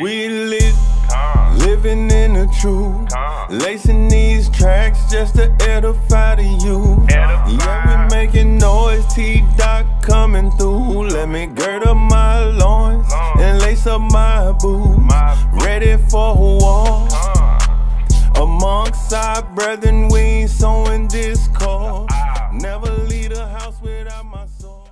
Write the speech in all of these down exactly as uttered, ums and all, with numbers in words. We lit, living in the truth, lacing these tracks just to edify the youth. Yeah, we making noise, T-Doc coming through. Let me gird up my loins and lace up my boots, ready for war. Amongst our brethren, we ain't sowing discord. Never leave the house without my soul.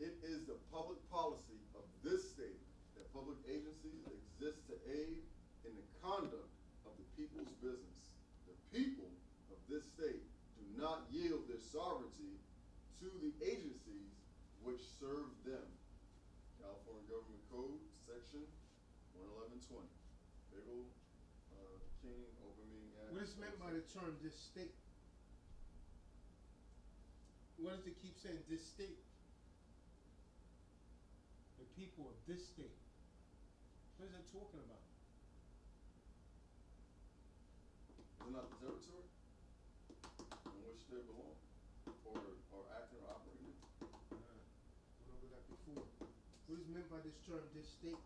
It is the public policy of this state that public agencies exist to aid in the conduct of the people's business. The people of this state do not yield their sovereignty to the agencies which serve them. California Government Code, Section one eleven twenty. Big old uh, King over meeting act. What is meant by the term this state? What does it keep saying, this state? The people of this state. What is it talking about? They're not the territory in which they belong or are acting or operating. Uh, went over that before. What is meant by this term, this state?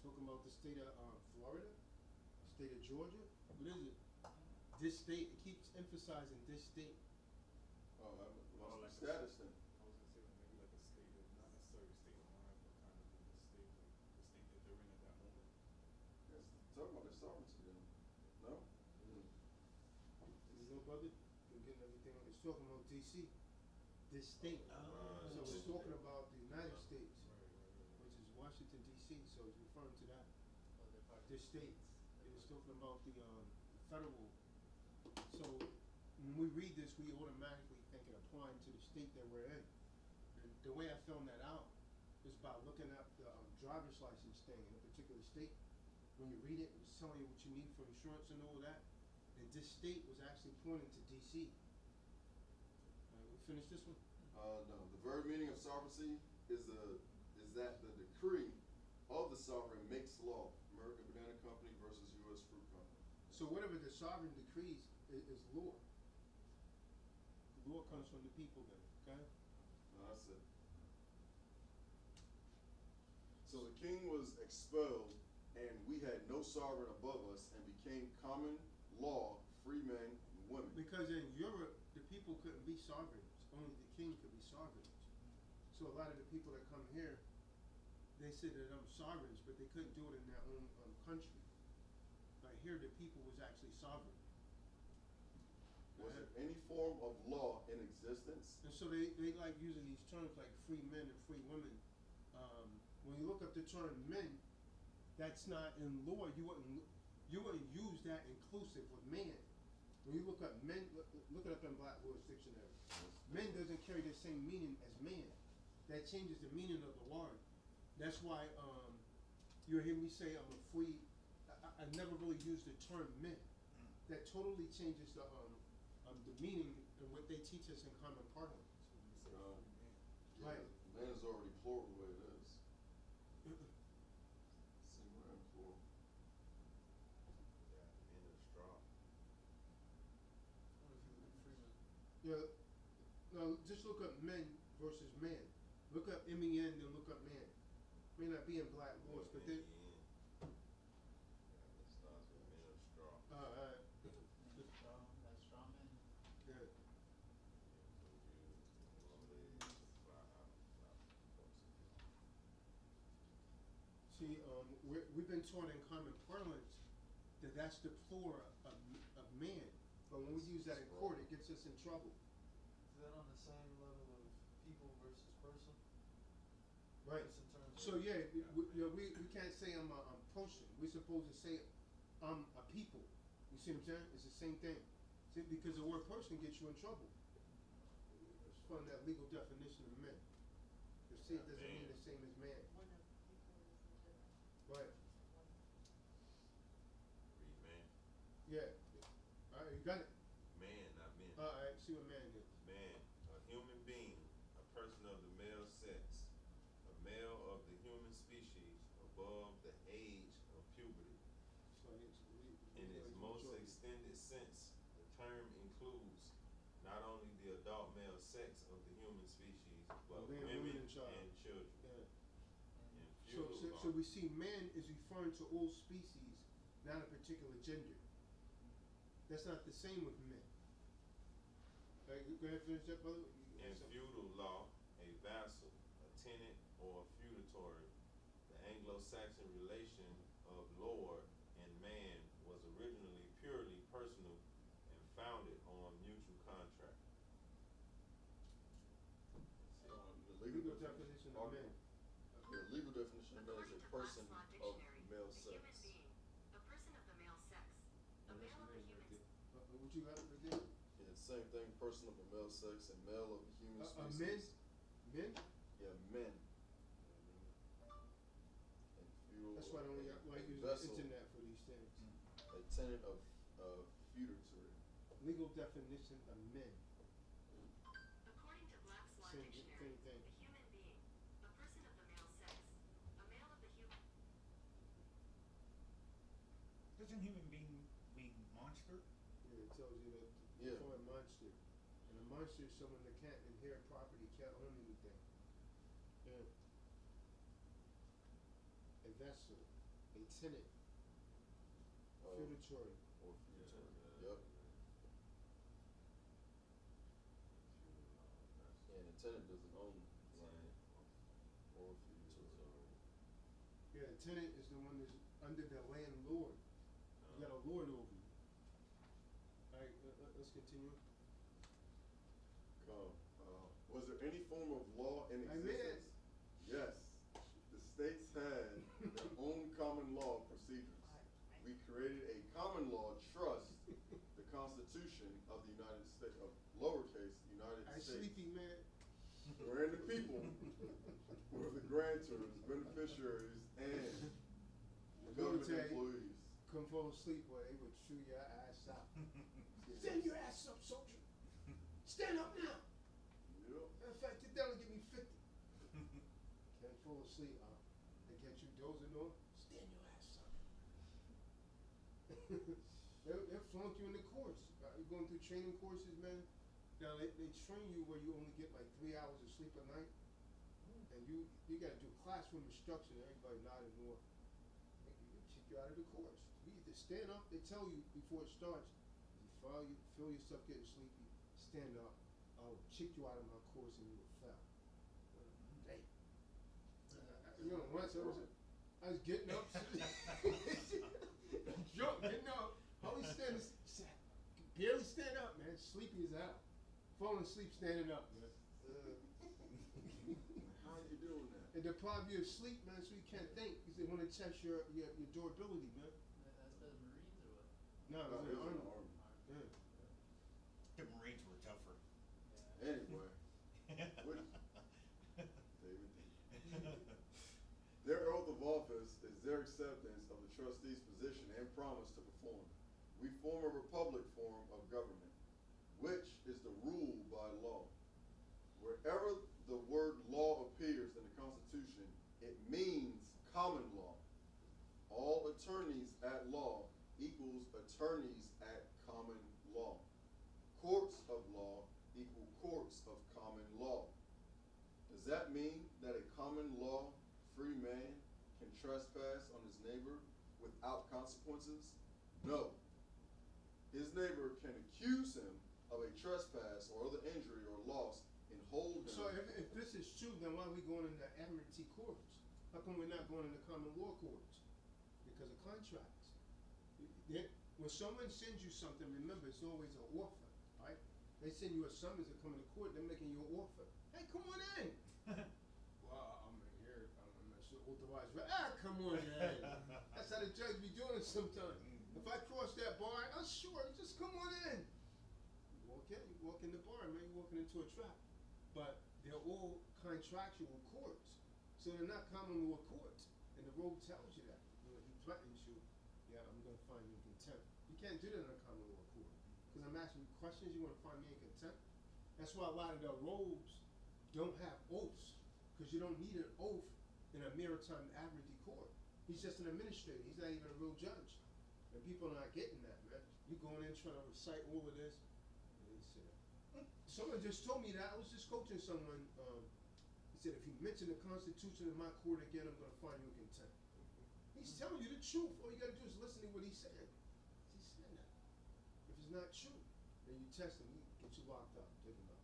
Talking about the state of uh, Florida? The state of Georgia? What is it? This state, it keeps emphasizing this state. Oh, that was well, like status then. I was going to say that maybe like a state of, not necessarily a state of mind, but kind of the state, like the state that they're in at that moment. Yes, talking about their sovereignty then. No? Mm-hmm. You know, brother, you're getting everything on this. Talking about D C, this state. Oh, right. So it's talking about the United States, right, right, right, right. Which is Washington, D C, so it's referring to that. Oh, this state. It was talking about the um, federal. So when we read this, we automatically applying to the state that we're in. And the way I found that out is by looking up the um, driver's license thing in a particular state. When you read it, it's telling you what you need for insurance and all that. And this state was actually pointing to D C. All right, we finish this one? Uh, no, the verb meaning of sovereignty is a is that the decree of the sovereign makes law. American Banana Company versus U S Fruit Company. So whatever the sovereign decrees is, is law. Law comes from the people then, okay? No, that's it. So the king was expelled, and we had no sovereign above us, and became common law, free men and women. Because in Europe, the people couldn't be sovereigns. Only the king could be sovereigns. So a lot of the people that come here, they said that I'm sovereigns, but they couldn't do it in their own um, country. But here, the people was actually sovereign. Was there any form of law in existence? And so they, they like using these terms like free men and free women. Um, when you look up the term men, that's not in law. You wouldn't you wouldn't use that inclusive with man. When you look up men, look, look it up in Blackwood's dictionary. Men doesn't carry the same meaning as man. That changes the meaning of the word. That's why um, you hear me say I'm a free. I, I never really used the term men. That totally changes the. Um, the meaning and what they teach us in common parlance. So um, yeah, right. Man is already plural the way it is. Singular and plural. Yeah, man is strong. Yeah, no, just look up men versus man. Look up M E N, then look up man. It may not be in Black Wars, but then. We're, we've been taught in common parlance that that's the plural of, of man, but when we use that in court, it gets us in trouble. Is that on the same level of people versus person? Right. In terms so yeah, we, we, you know, we, we can't say I'm a I'm person. We're supposed to say I'm a people. You see what I'm saying? It's the same thing. See, because the word person gets you in trouble. It's from that legal definition of men. You see, it doesn't mean the same as man. Right. Read man. Yeah. All right, you got it. Man, not men. All right, see what man is. Man, a human being, a person of the male sex, a male of the human species above the age of puberty. In its most extended sense, the term includes not only the adult male sex of the human species, but man, women, women and, and children. Yeah. So, so, So we see man is referring to all species, not a particular gender. That's not the same with men. Right, go ahead, finish that, brother. In feudal law, a vassal, a tenant, or a feudatory, the Anglo-Saxon relation of lord and man was originally purely personal and founded on mutual contract. Um, the legal, legal definition of man. The legal definition of man is a person of male sex. Human being, a person of the male sex. A male of the human sex. What you got right there? Yeah, same thing, person of the male sex and male of the human uh, species. Uh, men? Men? Yeah, men. And that's why I don't like, like using the internet for these things. A tenant of uh, feudatory. Legal definition of men. According to Black's Law Dictionary, same thing. A human being, a person of the male sex, a male of the human. Doesn't human being mean monster? Yeah, it tells you that you yeah. a monster. And a monster is someone that can't inherit property, can't own anything. Yeah. A vessel, a tenant, oh. feudatory. Or feudatory. Yeah. Yep. Yeah, and a tenant doesn't own land. Or feudatory. Yeah, a tenant is the one that's under the landlord. You got a lord over you. All right, let's continue. Oh, uh, was there any form of law in existence? Yes. The states had their own common law procedures. We created a common law trust, the Constitution of the United States, of lowercase United I States. I sleepy, man. Wherein the people were the grantors, beneficiaries, and government employees. Come fall asleep, boy, they would chew your ass out. Stand your ass up, soldier. Stand up now. Yep. In fact, get down and give me fifty. Can't fall asleep, huh? They catch you dozing on. Stand your ass up. they'll, they'll flunk you in the course. You're going through training courses, man. Now, they, they train you where you only get like three hours of sleep a night. And you, you got to do classroom instruction. Everybody nodding more. Kick you out of the course. You either stand up, they tell you before it starts, you feel, you feel yourself getting sleepy, stand up, I'll kick you out of my course and you will fail. Hey. I, you know, once I was, I was getting up, Yo, getting up, holy stand, barely stand up, man, sleepy as hell. Falling asleep standing up, man. Uh, How are you doing that? It deprives you of sleep, man, so you can't think. Because they want to test your, your, your durability, man. That's for the Marines or what? No, no, no, no. Army. Yeah. The Marines were tougher. Yeah. Anyway. David. Their oath of office is their acceptance of the trustee's position and promise to perform. We form a republic form of government, which is the rule by law. Wherever the word law appears in the Constitution, it means common law. All attorneys at law equals attorneys at common law. Courts of law equal courts of common law. Does that mean that a common law free man can trespass on his neighbor without consequences? No. His neighbor can accuse him of a trespass or other injury or loss and hold them. So if, if this is true, then why are we going into admiralty courts? How come we're not going into common law courts? Because of contracts. When someone sends you something, remember it's always an offer, right? They send you a summons to come into court, they're making you an offer. Hey, come on in. Well, I'm in here, I'm not sure authorized, but ah, come on in. That's how the judge be doing it sometimes. If I cross that bar, I'm sure, just come on in. You walk in, you walk in the bar, man, you're walking into a trap. But they're all contractual courts. So they're not common law courts. And the rule tells you that. You know, he threatens you, yeah, I'm going to find you in contempt. You can't do that in a common law court. Because I'm asking you questions, you want to find me in contempt? That's why a lot of the roles don't have oaths. Because you don't need an oath in a maritime admiralty court. He's just an administrator. He's not even a real judge. And people are not getting that, man. You're going in trying to recite all of this. And they say, someone just told me that. I was just coaching someone um, He said, if you mention the Constitution in my court again, I'm going to find you in contempt. He's telling you the truth. All you got to do is listen to what he said. He said that. If it's not true, then you test him. He gets you locked up. Take him out.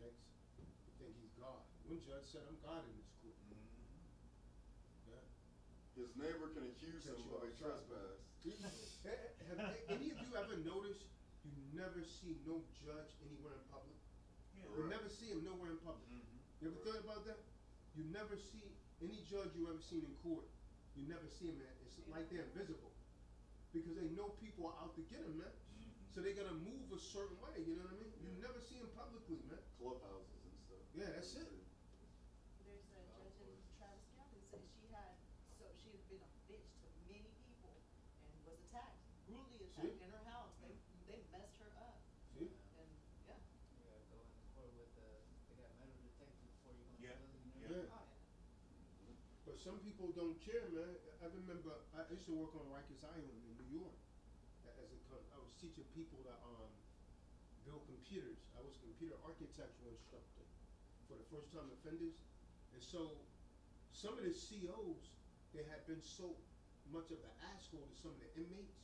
Next, you think he's God. One judge said, I'm God in this court. Mm-hmm. Yeah. His neighbor can accuse him of a trespass. Have any of you ever noticed you never see no judge anywhere in public? Yeah. You never see him nowhere in public. Mm-hmm. You ever right. thought about that? You never see any judge you ever seen in court. You never see him, man. It's like they're invisible because they know people are out to get him, man. Mm-hmm. So they're gonna move a certain way. You know what I mean? Yeah. You never see him publicly, man. Clubhouses and stuff. Yeah, that's it. There's a judge in Travis County said she had. So she has been a bitch to many people and was attacked, brutally attacked See? in her house. They they messed her up. See? And yeah. You gotta go in court with the, they got metal detectors before you want yeah. to yeah. yeah. But some people don't care, man. I remember I used to work on Rikers Island in New York. As a, I was teaching people to um, build computers. I was a computer architectural instructor for the first time offenders. And so some of the C Os, they had been so much of an asshole to some of the inmates,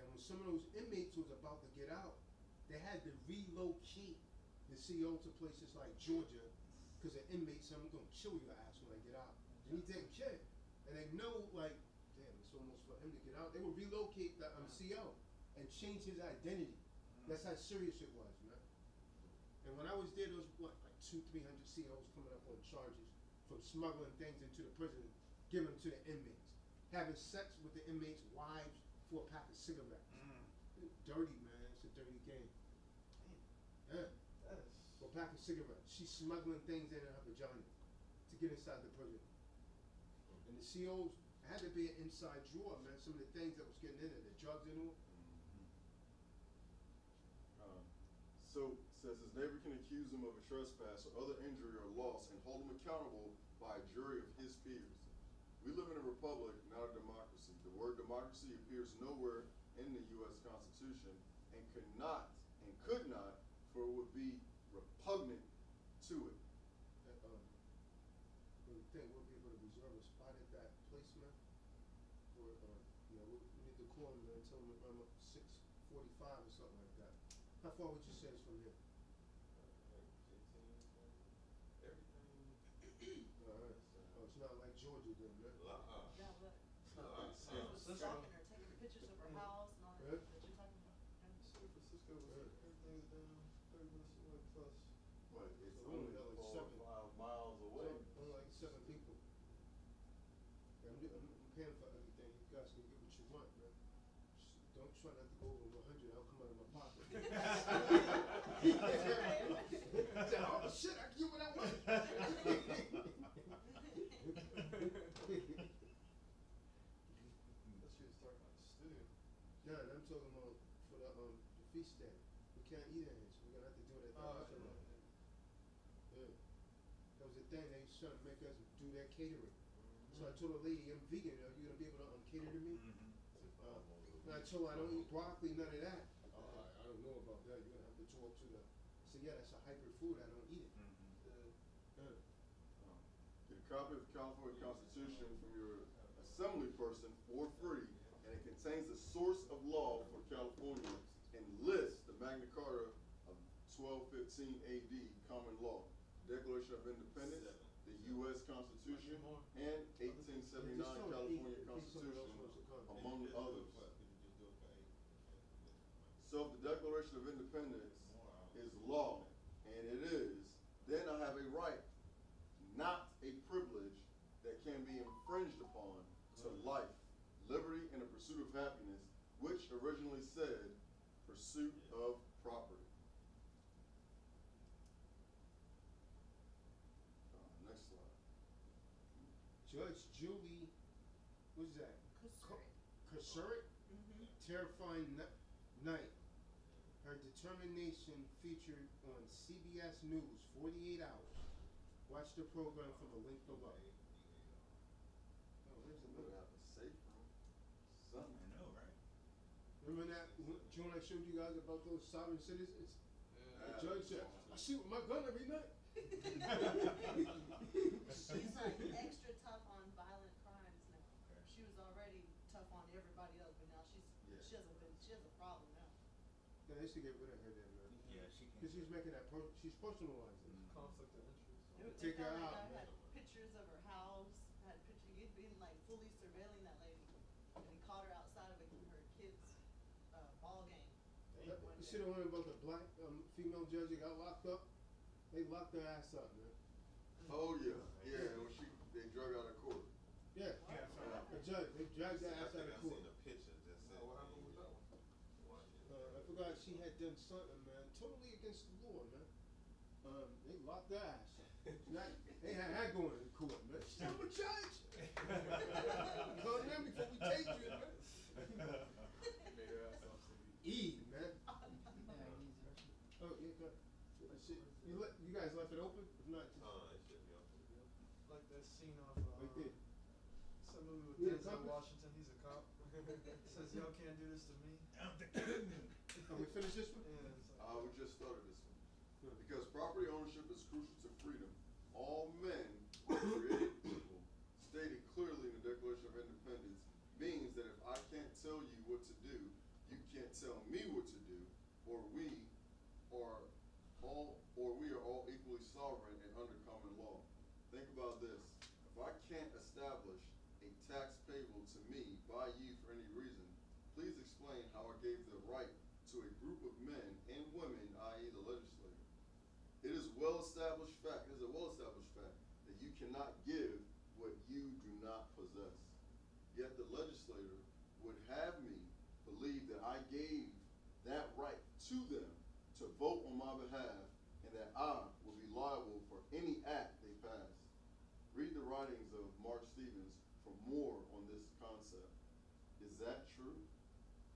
and when some of those inmates was about to get out, they had to relocate the C O to places like Georgia, because the inmates said, I'm going to kill your ass when I get out. And he didn't care. And they know, like, damn, it's almost for him to get out. They would relocate the um, C O and change his identity. That's how serious it was, man. And when I was there, there was, what, like two, three hundred C Os coming up on charges from smuggling things into the prison, giving them to the inmates, having sex with the inmates' wives for a pack of cigarettes. Mm. Dirty, man. It's a dirty game. Damn. Yeah. That's... For a pack of cigarettes. She's smuggling things in her vagina to get inside the prison. And the C Os had to be an inside drawer, man. Some of the things that was getting in there, the drugs in them. Mm-hmm. um, so, says his neighbor can accuse him of a trespass or other injury or loss and hold him accountable by a jury of his peers. We live in a republic, not a democracy. The word democracy appears nowhere in the U S Constitution and could not, and could not, for it would be repugnant to it. Uh, um, we think we'll be able to reserve a spot at that placement. Or, uh, you know, we need to call them and tell them around six forty-five or something like that. How far would you say it's from here? Everything. All right. Oh, it's not like Georgia then, right? Uh-uh. Yeah, but uh-uh. San Francisco. Talking or taking pictures of her house and all that, yeah. that you're talking about. San Francisco, yeah. everything's down thirty minutes away plus. What? It's so only like four seven, or five miles away. Only like seven people. Yeah, I'm, I'm paying for everything. You guys can get what you want, man. Just don't try not to go over one hundred. I'll come out of my pocket. Oh, shit, I can get what I want. That's what he's talking about, the studio. No, I'm talking about for the, um, the feast day. We can't eat anything, so we're going to have to do it at the oh, restaurant. Yeah. Yeah. That was the thing. They was trying to make us do their catering. Mm-hmm. So I told the lady, I'm vegan. Are you going to be able to um, cater to me? Mm-hmm. Uh, and I told her I don't eat broccoli, none of that. Uh, I, I don't know about that. You're going to have to talk to them. I said, yeah, that's a hyper food. I don't eat it. Mm-hmm. uh, uh. Um, get a copy of the California Constitution from your assembly person for free, and it contains the source of law for California and lists the Magna Carta of twelve fifteen A D common law, Declaration of Independence, the U S Constitution, and eighteen seventy-nine California Constitution, among others. So if the Declaration of Independence is law, and it is, then I have a right, not a privilege, that can be infringed upon to life, liberty, and the pursuit of happiness, which originally said, pursuit of property. Next slide. Judge Julie, what's that? Kasurik? Mm-hmm. Terrifying night. Her determination featured on C B S News, forty-eight hours. Watch the program from a link below. Oh, there's a little out of safe room. Something. I know, right? Remember that, June, I showed you guys about those sovereign citizens? Yeah. The judge said, I shoot with my gun every night. She's like extra tough on violent crimes now. Okay. She was already tough on everybody else, but now she's yeah. she has a she has a problem now. Yeah, they should get rid of her then, man. Yeah, she can. Because she's making that per she's personalizing mm-hmm. conflict of interest. Take her out. I had pictures of her house. Had pictures. He'd been like fully surveilling that lady, and he caught her outside of her kids' uh, ball game. You should have heard about the black um, female judge that got locked up. They locked their ass up, man. Oh yeah, yeah. When she they drug out of court. Yeah, yeah. Right. The judge they dragged their ass out of court. I seen the picture. That's it. What happened with that one? Uh, I forgot she had done something, man. Totally against the law, man. Um, they locked their ass. Not, they had her going to court, man. She's still a judge. Call them before we take you, man. E, man. Oh yeah, good. Shit. You let you guys left it open? If not, just uh, it should be open. Like that scene off. Uh, like that. Some movie with Denzel Washington. He's a cop. Says y'all can't do this to me. Can we finish this one? Yeah. Like, uh, we just started this one yeah. because property ownership is crucial to freedom. All men are created equal, stated clearly in the Declaration of Independence. Means that if I can't tell you what to do, you can't tell me what to do, or we are. All or we are all equally sovereign and under common law. Think about this. If I can't establish a tax payable to me by you for any reason, please explain how I gave the right to a group of men and women, that is the legislature. It is well established fact, it is a well established fact that you cannot give what you do not possess. Yet the legislator would have me believe that I gave that right to them to vote on my behalf, and that I will be liable for any act they pass. Read the writings of Mark Stevens for more on this concept. Is that true?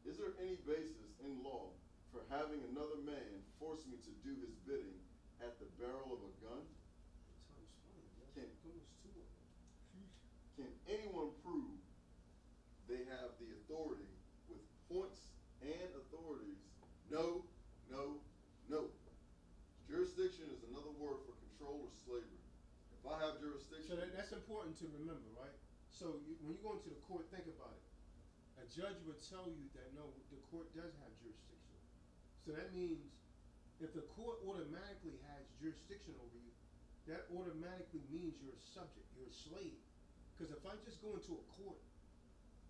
Is there any basis in law for having another man force me to do his bidding at the barrel of a gun? Can, can anyone prove they have the authority with points and authorities? No. No, no. Jurisdiction is another word for control or slavery. If I have jurisdiction... So that, that's important to remember, right? So you, when you go into the court, think about it. A judge would tell you that no, the court does have jurisdiction. So that means if the court automatically has jurisdiction over you, that automatically means you're a subject, you're a slave. Because if I just go into a court,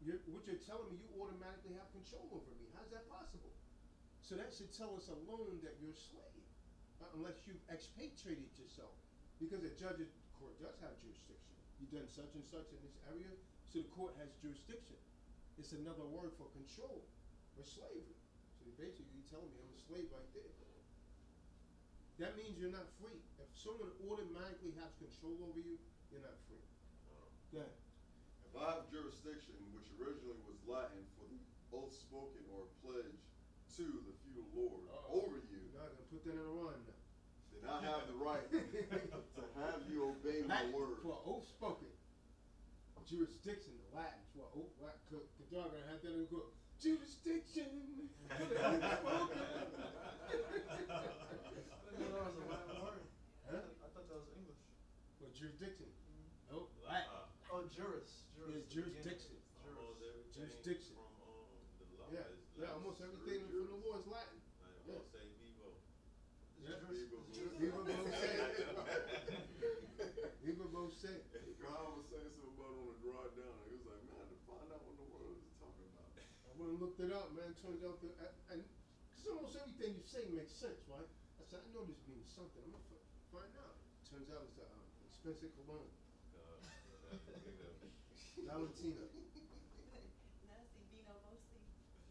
you're, what you're telling me, you automatically have control over me. How's that possible? So that should tell us alone that you're a slave, unless you've expatriated yourself. Because the judge of the court does have jurisdiction. You've done such and such in this area, so the court has jurisdiction. It's another word for control, or slavery. So basically you're telling me I'm a slave right there. That means you're not free. If someone automatically has control over you, you're not free. Go ahead. If I have jurisdiction, which originally was Latin for the oath spoken or pledge to the feudal lord uh -oh. over you. You're not going to put that in a rhyme now. Then I have the right to have you obey Latin my word. For oath spoken. Jurisdiction, Latin for oath. Latin cook. The dog going to have that in the cook. Jurisdiction for the oath spoken. I didn't know that was a Latin word. Huh? I thought that was English. Well, jurisdiction. Mm-hmm. Nope, Latin. Uh, oh, juris. Juris. Yes, jurisdiction. Juris. Jurisdiction. Yeah, is yeah, almost everything from the war is Latin. I yeah. won't say Vivo. Yeah. Vivo Vose. Vivo Vose. God was saying something about on the drive down. He was like, man, I had to find out what the world is talking about. I went and looked it up, man. Turned out that, and because almost everything you say makes sense, right? I said, I know this means something. I'm going to find out. Turns out it's an um, expensive cologne. Uh, Valentina. Nasty Vino mostly.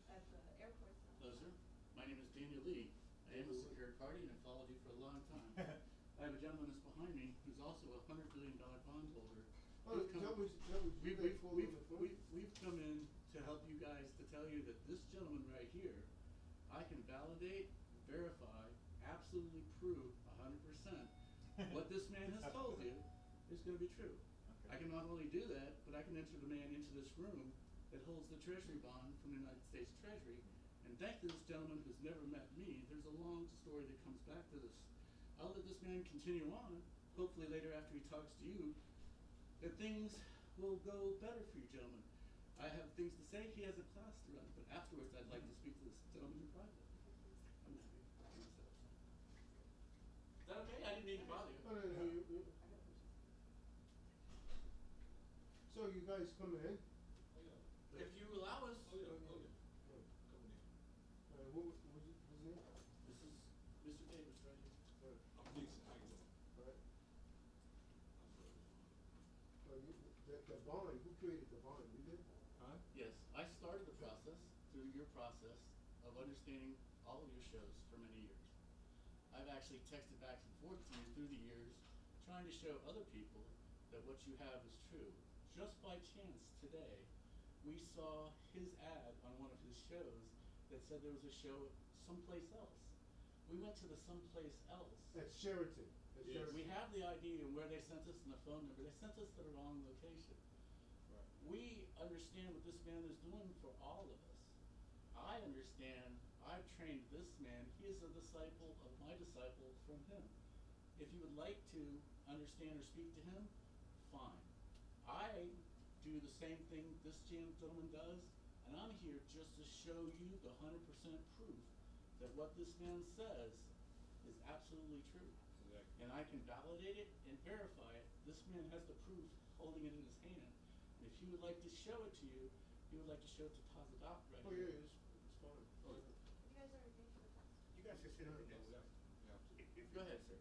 At the airport. Hello, sir. My name is Daniel Lee. I am a secured party and have followed you for a long time. I have a gentleman that's behind me who's also a hundred billion dollar bondholder. Oh, we've, come, was, we've, we've, we've, we've, we've come in to help you guys to tell you that this gentleman right here, I can validate, verify, absolutely prove one hundred percent what this man has told you is going to be true. Okay. I can not only do that, but I can enter the man into this room that holds the treasury bond from the United States Treasury. And thank this gentleman who's never met me. There's a long story that comes back to this. I'll let this man continue on, hopefully later after he talks to you, that things will go better for you gentlemen. I have things to say, he has a class to run, but afterwards I'd like to speak to this gentleman in private. I'm happy to do so. Is that okay? I didn't need to bother you. No, no, no, you, you. So you guys come in? Oh, yeah. If you allow us. Oh, yeah, oh, yeah. Oh, yeah. Uh, what was his name? This is Mister Davis, right here. All right. I'm Nixon. All right. So you, that, that bond, who created the bond? You did? Huh? Yes. I started the process through your process of understanding all of your shows for many years. I've actually texted back and forth to you through the years, trying to show other people that what you have is true. Just by chance today, we saw his ad on one of his shows that said there was a show someplace else. We went to the someplace else. At Sheraton. At yes. Sheraton. We have the I D and where they sent us and the phone number. They sent us to the wrong location. Right. We understand what this man is doing for all of us. I understand, I've trained this man. He is a disciple of my disciple from him. If you would like to understand or speak to him, fine. I do the same thing this gentleman does. And I'm here just to show you the one hundred percent proof that what this man says is absolutely true. Exactly. And I can validate it and verify it. This man has the proof holding it in his hand. And if he would like to show it to you, he would like to show it to Tazadaq right Oh, here. Yeah, it's, it's fine. Oh, yeah. You guys already paid for the test. You guys can sit on the desk. Go ahead, sir.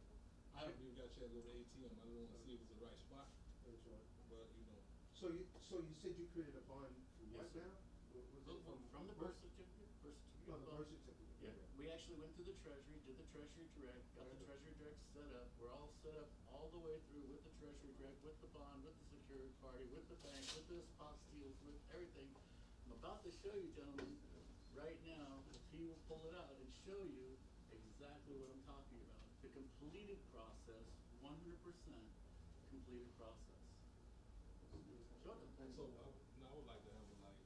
I don't even got your little A T M. I don't want to see if it's the right spot. That's right. But, you know. So you, so you said you created a bond for yes, what now? From, from, from the birth certificate, birth certificate. Oh, the birth certificate. Yeah. We actually went to the Treasury, did the Treasury Direct, got the Treasury Direct set up. We're all set up all the way through with the Treasury Direct, with the bond, with the security party, with the bank, with the apostilles, with everything. I'm about to show you, gentlemen, right now, if he will pull it out and show you exactly what I'm talking about. The completed process, one hundred percent completed process. Show them. So I, now I would like to have a like.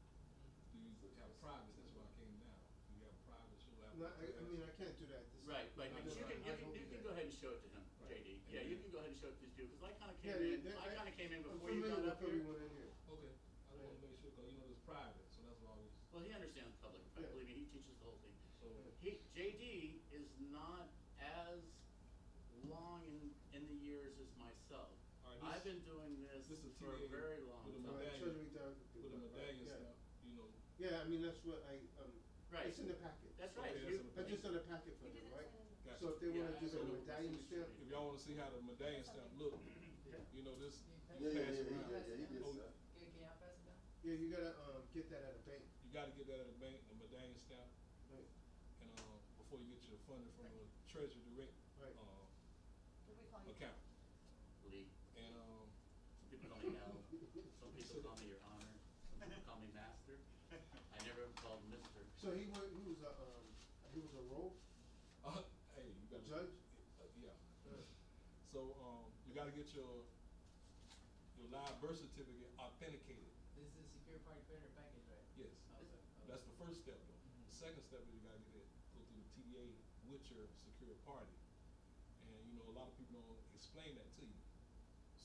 You have a private, that's why I came down. You have a private show out. No, I, I mean, I can't do that. This right, right. But you can, you can, you can go ahead and show it to him, right. J D. Yeah, you can go ahead and show it to this dude, because I kind of came yeah, in, that, I kind of came in before you got up here. In here. Okay, I don't want to make sure, because you know, it's private, so that's why I was. Well, he understands public, right? Yeah. Believe me, he teaches the whole thing. So he, J D is not as long in, in the years as myself. Right, this, I've been doing this, this is for a very long with time. A with a medallion stuff. You know. Yeah, I mean that's what I. Um, right. It's in the packet. That's right. Okay, that's, that's just in the packet for them, right? Gotcha. So if they yeah, want to give so a medallion stamp, if y'all want to see how the medallion stamp look, yeah. you know this. Yeah, yeah, yeah, yeah, yeah, yeah, yeah. Oh, yeah, you gotta um, get that at a bank. You gotta get that at a bank, a medallion stamp, right. and um, before you get your funding from right. the Treasury Direct right. um, we call account. Lee. And um, some people call me Al. Some people call me Your Honor. Call me master. I never called Mister. So he went, he was a um, he was a rogue. Uh, hey, you got judge. Uh, yeah. Uh. So um, you got to get your your live birth certificate authenticated. This is a secure party printer package, right? Yes. Oh, okay. That's the first step, though. Mm-hmm. The second step is you got to get it go through the T D A with your secure party, and you know a lot of people don't explain that to you.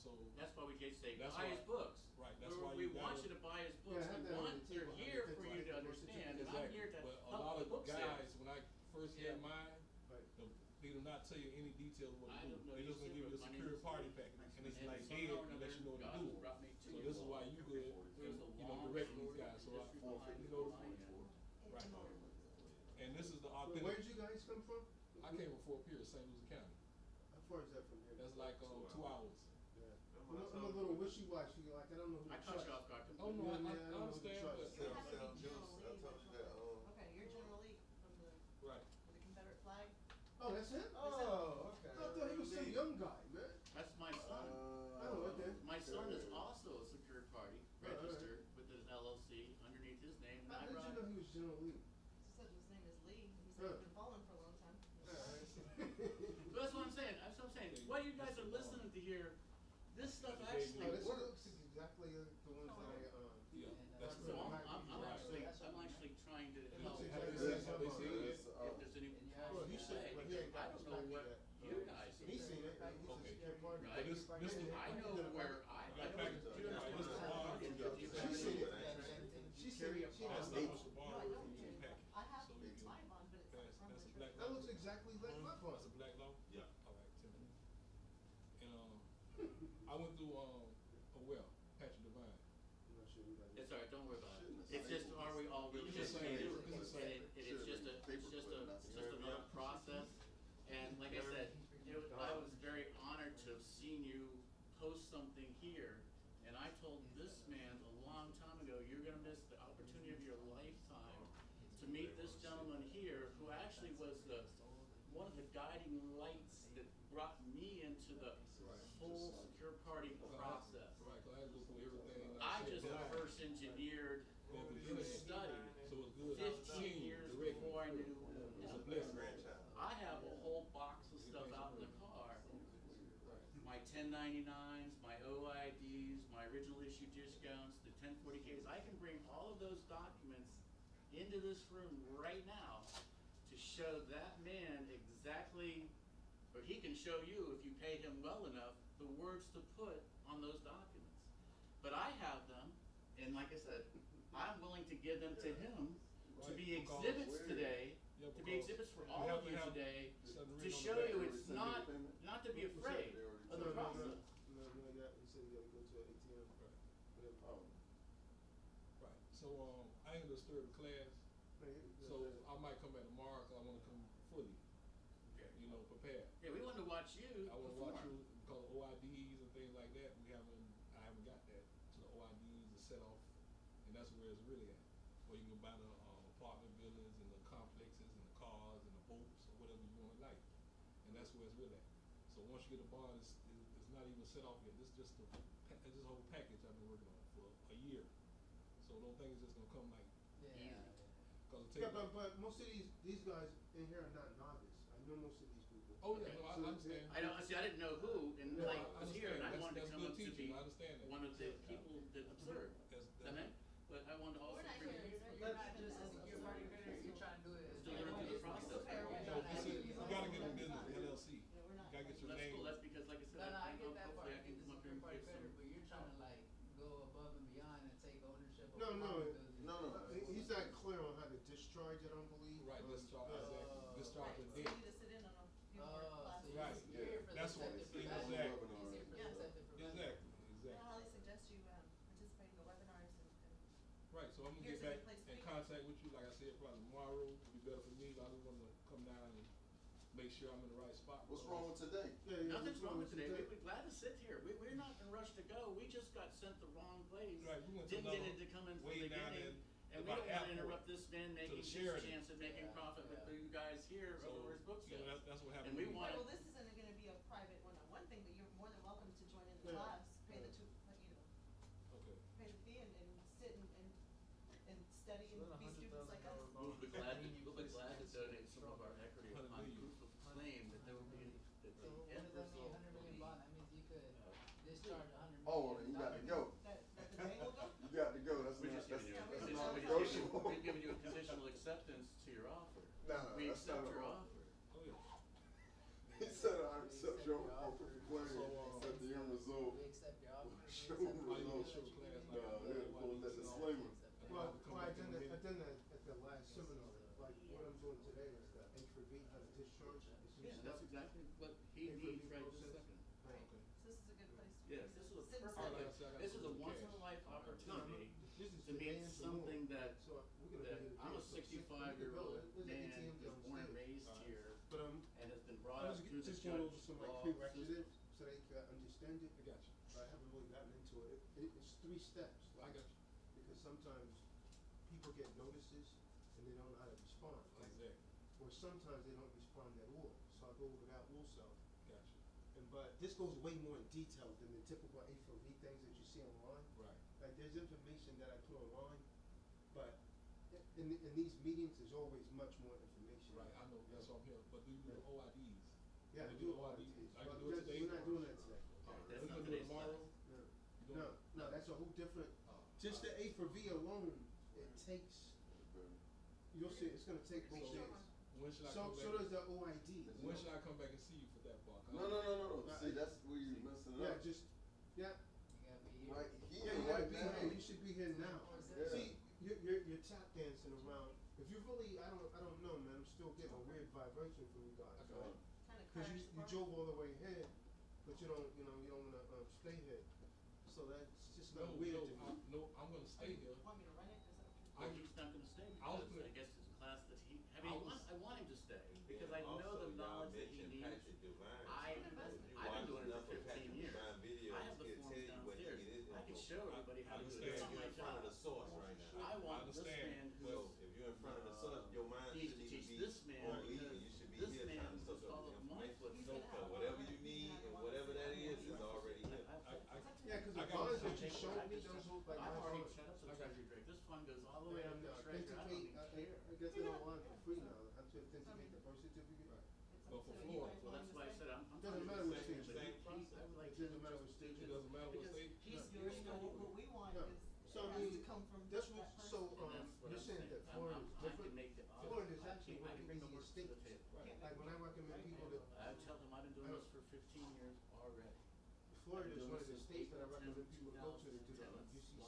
So that's why we can't say buy why, his books. Right. That's We're, why we you want you to buy his books. Yeah, we want they're the here for you to understand. Exactly. And I'm here to but help a lot of guys, sale. When I first yeah. had mine, right. they do not tell you any detail of what I do. They're just gonna give you a secure party package, and it's and like so dead unless you know what to do. So this is why you good, you know, direct these guys. So I, you know, right. And this is the authentic. Where did you guys come from? I came from Fort Pierce, Saint Louis County. How far is that from here? That's like two hours. Yeah. I'm, I'm a little wishy-washy, like I don't know who I cut you off, Doctor. Oh no, I, I, I don't understand. Know who to trust. I'll tell you that. Um, okay, you're General Lee from the right with the Confederate flag. Oh, that's him. Oh, okay. I thought he was some young guy, man. That's my son. Uh, oh, okay. My son is also a secure party registered right. with his L L C underneath his name. How did you know he was General Lee? Said his name is Lee. He said he's been balling for a long time. So that's what I'm saying. That's what I'm saying. What you guys are listening to here. This stuff actually no, this works. This looks exactly the ones oh, that I, uh, yeah. That's so right. I'm, I'm, I'm, actually, I'm actually trying to help. If there's any, well, he said, I don't know what you guys are can't plug it. I know where I She said She said she has the bond. I have my bond, but it's not from the That looks exactly like my bond. That's a black loan? Yeah. All right, ten minutes. And um, I went through um, a well, Patrick Devine. It's all right, don't worry about it. It's just, are we all really just saying it? It's just a, it's just a, just another process. And like I said, it, I was very honored to have seen you post something here. And I told this man a long time ago, you're going to miss the opportunity of your lifetime to meet this gentleman here, who actually was the one of the guiding lights that brought me into the right. whole like, secure party process. Right, I, everything I just reverse engineered through study so fifteen years before I knew. I have a whole box of stuff out in the car. My ten ninety-nines, my O I Ds, my original issue discounts, the ten forty Ks. I can bring all of those documents into this room right now to show that man exactly, or he can show you, if you pay him well enough, the words to put on those documents. But I have them, and like I said, I'm willing to give them yeah. to him right. to be exhibits today, yeah, to be exhibits for all of you today, to show you it's not, not to be afraid of the process. Right, so um, I ain't gonna disturb the class. So I might come back tomorrow because I want to come fully, you know, prepared. Yeah, we want to watch you. I want to watch you because O I Ds and things like that. We haven't, I haven't got that. So the O I Ds are set off, and that's where it's really at. Where you can buy the uh, apartment buildings and the complexes and the cars and the boats or whatever you want to like, and that's where it's really at. So once you get a bond, it's, it's not even set off yet. This is just the this whole package I've been working on for a year. So don't think it's just gonna come like yeah. easy. Yeah, but, but most of these these guys in here are not novice. I know most of these people. Oh yeah, no, I, so I understand. I don't see. I didn't know who, and no, like I was here, and I that's, wanted that's to come up teaching. to be I understand that. one of the people that observed. That's, that's I mean, but I wanted to also. We're not here. You're, you're not just as a party vendor. You're trying to do it. Still going through the process. No, you gotta get a business L L C. You gotta get your name. That's because, like I said, I get that part. I get this secure party vendor, but you're trying to like. go above and beyond and take ownership of no, no, no, no, no. He's not clear on how to discharge it, I don't believe. Right, discharge uh, exactly. Discharge right. it. So you need to sit in on a few more classes. Right, yeah. That's what it's exactly. exactly. Exactly, exactly. I highly suggest you um, participate in the webinars. And right, so I'm going to get back in contact with you. Like I said, probably tomorrow would be better for me. I just want to come down and make sure I'm in the right spot. What's wrong with today? Yeah, yeah, Nothing's wrong with today. today. We, we're glad to sit here. We, we're not in a rush to go. We just got sent the wrong place. Right, we went Didn't to get it to come in from the beginning. And we don't want to interrupt this man making his chance of making yeah, profit yeah. with you guys here so, over his book sale. You know, that's, that's what happened. And we want well, well, this isn't going to be a private one-on-one thing, but you're more than welcome to join in the yeah. class, pay yeah. the two, you know, okay. pay the fee and, and sit and, and and study and be students like us. We'll be glad to donate some of our equity on proof of claim that there would be that the so end result would be. one hundred million bond, that means you could discharge one hundred million. Oh, you got to go. That, that the bank will go? You got to go. That's we're not, that's, you, that's, that's not negotiable. We've given you a conditional acceptance to your offer. No, no, we that's accept not your offer. Oh, yeah. He said, I accept your offer for claim, so, uh, at the end result. We accept your offer. Show results. No, yeah, well, that's a disclaimer. Well, well I've done that at the last seminar. Like what I'm doing today is the H four V, how to discharge. Yeah, that's exactly what he needs right this second. Right. Okay. So this is a good place to be. Yes, this was a perfect, this is a once-in-a-life opportunity to meet something that, so that I'm a sixty-five-year-old man that was born and raised right. here but, um, and has been brought up through the judge's law system. So they can understand it. I got you. I haven't really gotten into it. it, it it's three steps. Like, I got you. Because sometimes people get notices and they don't know how to respond. Like, exactly. Or sometimes they don't respond at all. So I go over that also. Gotcha. And but this goes way more in detail than the typical A four V things that you see online. Right. Like there's information that I put online, but in, in these meetings there's always much more information. Right. I know. That's what I'm here. But do you do yeah. O I Ds? Yeah, do I do, do O I Ds. I well, do it today. We're not doing that today. Okay. That's not today. Tomorrow. Yeah. No, no, that's a whole different. Oh, just right. the A four V alone, it takes. You'll see, it's going to take both days. When should I so, come back? So does the O I D. When should I come back and see you for that barcode? No, no, no, no, no. See, that's where you're messing up. Yeah, just, yeah. You gotta be here. Right here. Yeah, you gotta right be now. here. You should be here now. Yeah. See, you're, you're, you're tap dancing around. If you really, I don't, I don't know, man. I'm still getting a weird vibration from you guys, okay. right? Because you, you drove all the way here, but you don't, you know, you don't want to um, stay here. So that's just not no, weird to me. No, I'm gonna stay here. You want me to run it? I, he's not going to stay because I, I guess it's a class that he, I mean, I, was, I want him to stay because I know the knowledge that he needs. I, I've been doing it for fifteen years. I have the forms downstairs. I can show everybody how to do it. It's not my job. I want this man who's, if you're in front of the source, your mind needs to teach this man because this man knows all of my foot. Whatever you need and whatever that is, is already here. Yeah, because the cards that you showed me, those look like my cards. I've already set up some treasury drink. This one goes all the way. I, and, uh, I, I, I guess they don't want it for free now. I'm to authenticate the birth certificate. Right. But for Florida, well, that's why I said I'm. It doesn't matter what state. It doesn't matter what state. It doesn't matter what state. He's doing what we want. No. Is so I mean, to come from that's what. That so um, you're I'm saying that Florida is different. Florida is actually one of the easiest states. Like when I recommend people to, I tell them I've been doing this for fifteen years already. Florida is one of the states that I recommend people go to to do the U C C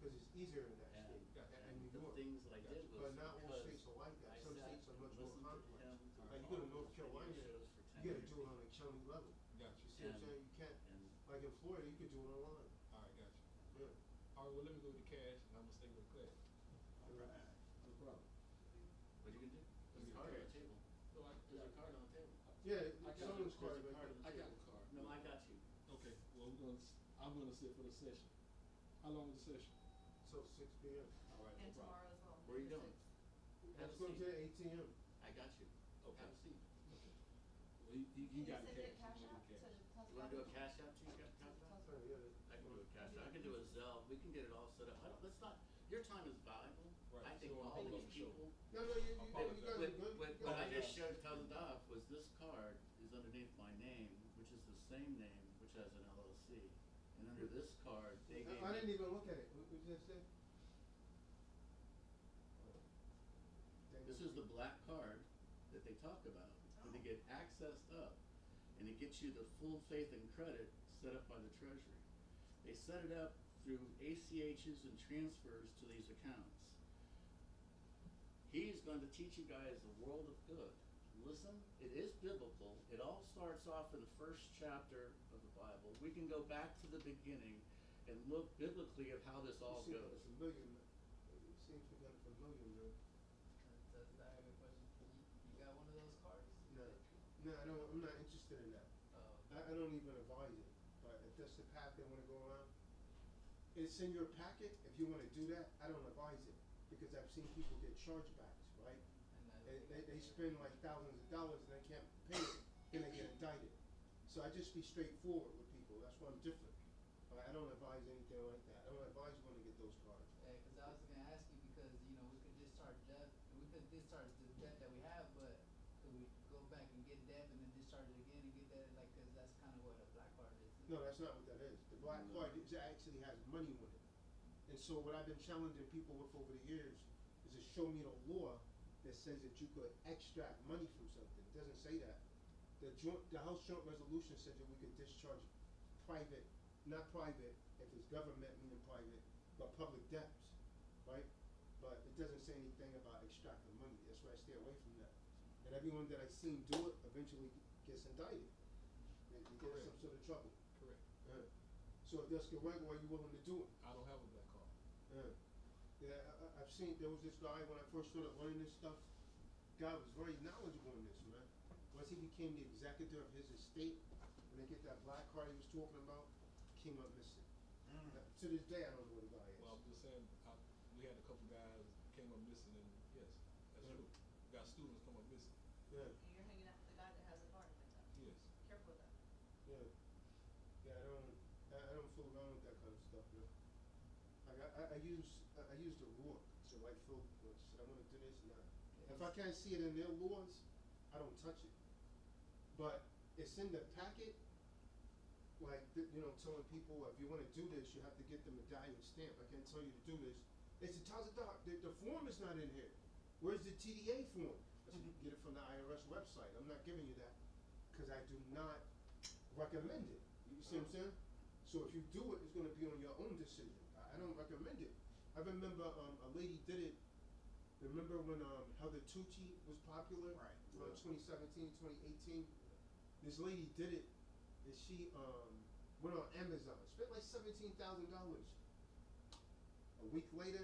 because it's easier in that and state yeah. and New York. Things I did was but not all states are like that. Some states are much more complex. Like you go to North Carolina, you got to do it on a county level. Gotcha. You see what I'm saying? You can't. Like in Florida, you can do it online. All right, gotcha. Yeah. All right, well, let me go to cash and I'm going to stay with Claire. All right. No problem. What are you going to do? There's a card on the table. There's a card on the table. Yeah, someone's card. I got a card. No, I got you. Okay, well, we're gonna, I'm going to sit for the session. How long is the session? So six P M All right. And no tomorrow as well. Where are you going? That's going to eight A M I got you. Okay. Have a seat. Okay. Well, he, he, he got a cash app. You want to do a cash app? You got a cash app? I can do a cash app. I can do a Zelle. We can get it all set up. I don't, let's not. Your time is valuable. Right. I think so all these people. No, no, you, you guys are good. What, what I just showed Tazadaq was this card is underneath my name, which is the same name, which has an L L C. And under this card, they gave I, I didn't even look at it. What, what did I say? This is the black card that they talk about. And they get accessed up, and it gets you the full faith and credit set up by the Treasury. They set it up through A C Hs and transfers to these accounts. He's going to teach you guys the world of good. Listen, it is biblical. It all starts off in the first chapter of the Bible. We can go back to the beginning and look biblically at how this all goes. It's a million. It seems we got a familiar. That's not a good question. You got one of those cards? No, no, I don't, I'm not interested in that. Oh. I, I don't even advise it. But if that's the path they want to go around, it's in your packet. If you want to do that, I don't advise it because I've seen people get chargebacks, right? And they, they, they spend like thousands of dollars and they can't pay it, and they get indicted. So I just be straightforward with people. That's why I'm different. I don't advise anything like that. I don't advise going to get those cards. Yeah, because I was going to ask you because, you know, we could discharge debt. We could discharge the debt that we have, but could we go back and get debt and then discharge it again and get that? Like, because that's kind of what a black card is. No, that's not what that is. The black mm-hmm. card is, actually has money on it. And so what I've been challenging people with over the years is to show me the law that says that you could extract money from something. It doesn't say that. The, joint, the House Joint Resolution says that we could discharge private not private, if it's government meaning private, but public debts, right? But it doesn't say anything about extracting money. That's why I stay away from that. And everyone that I've seen do it eventually gets indicted. They, they get in some sort of trouble. Correct. Uh, so if that's correct, why are you willing to do it? I don't have a black card. Uh, yeah, I, I've seen, there was this guy when I first started learning this stuff, guy was very knowledgeable in this, man. Once he became the executor of his estate, when they get that black card he was talking about, came up missing. Mm. Now, to this day, I don't know what the guy is. Well, I'm just saying, I, we had a couple guys came up missing, and yes, that's mm. true. We got students come up missing. Yeah. And you're hanging out with the guy that has a card like that. Yes. Be careful with that. Yeah. Yeah, I don't. I, I don't fool around with that kind of stuff. No. Like I, I, I use, I, I use the law to like fool. I want to do this and that. Yes. If I can't see it in their laws, I don't touch it. But it's in the packet. Like, you know, telling people, if you want to do this, you have to get the medallion stamp. I can't tell you to do this. It's a Tazadaq. The, the form is not in here. Where's the T D A form? So you can get it from the I R S website. I'm not giving you that because I do not recommend it. You see what I'm saying? So if you do it, it's going to be on your own decision. I don't recommend it. I remember um, a lady did it. Remember when um, Heather Tucci was popular? Right. Around twenty seventeen, twenty eighteen. This lady did it, and she um, went on Amazon, spent like seventeen thousand dollars. A week later,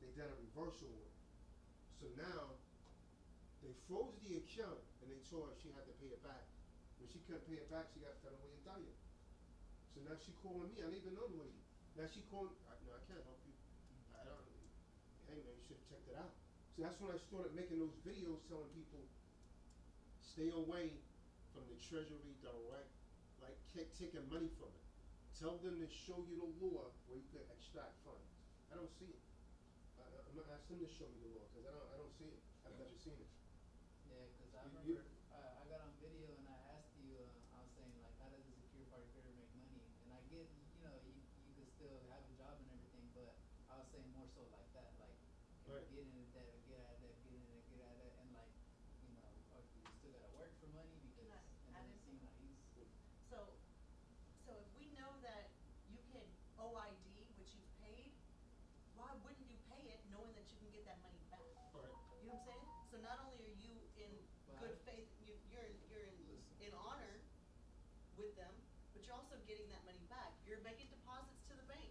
they done a reversal on it. So now, they froze the account, and they told her she had to pay it back. When she couldn't pay it back, she got federally indicted. So now she calling me. I don't even know the lady. Now she calling, I, no, I can't help you. I don't, hey man, you should have checked it out. So that's when I started making those videos telling people, stay away from the Treasury Direct, like taking money from it. Tell them to show you the law where you could extract funds. I don't see it. I, I'm not asking them to show me the law because I don't, I don't see it. I've never seen it. Yeah, because I remember, you, I, I got on video and I asked you, uh, I was saying like, how does the secure party creator make money? And I get, you know, you, you could still have a job and everything, but I was saying more so like that, like, right. Get into that, or get out of that, get into that, get out of that, and like, you know, or you still gotta work for money because it doesn't seem like he's. So, so if we know that you can O I D, which you've paid, why wouldn't you pay it knowing that you can get that money back? Right. You know what I'm saying? So not only are you in but good faith, you, you're, you're in, in honor with them, but you're also getting that money back. You're making deposits to the bank.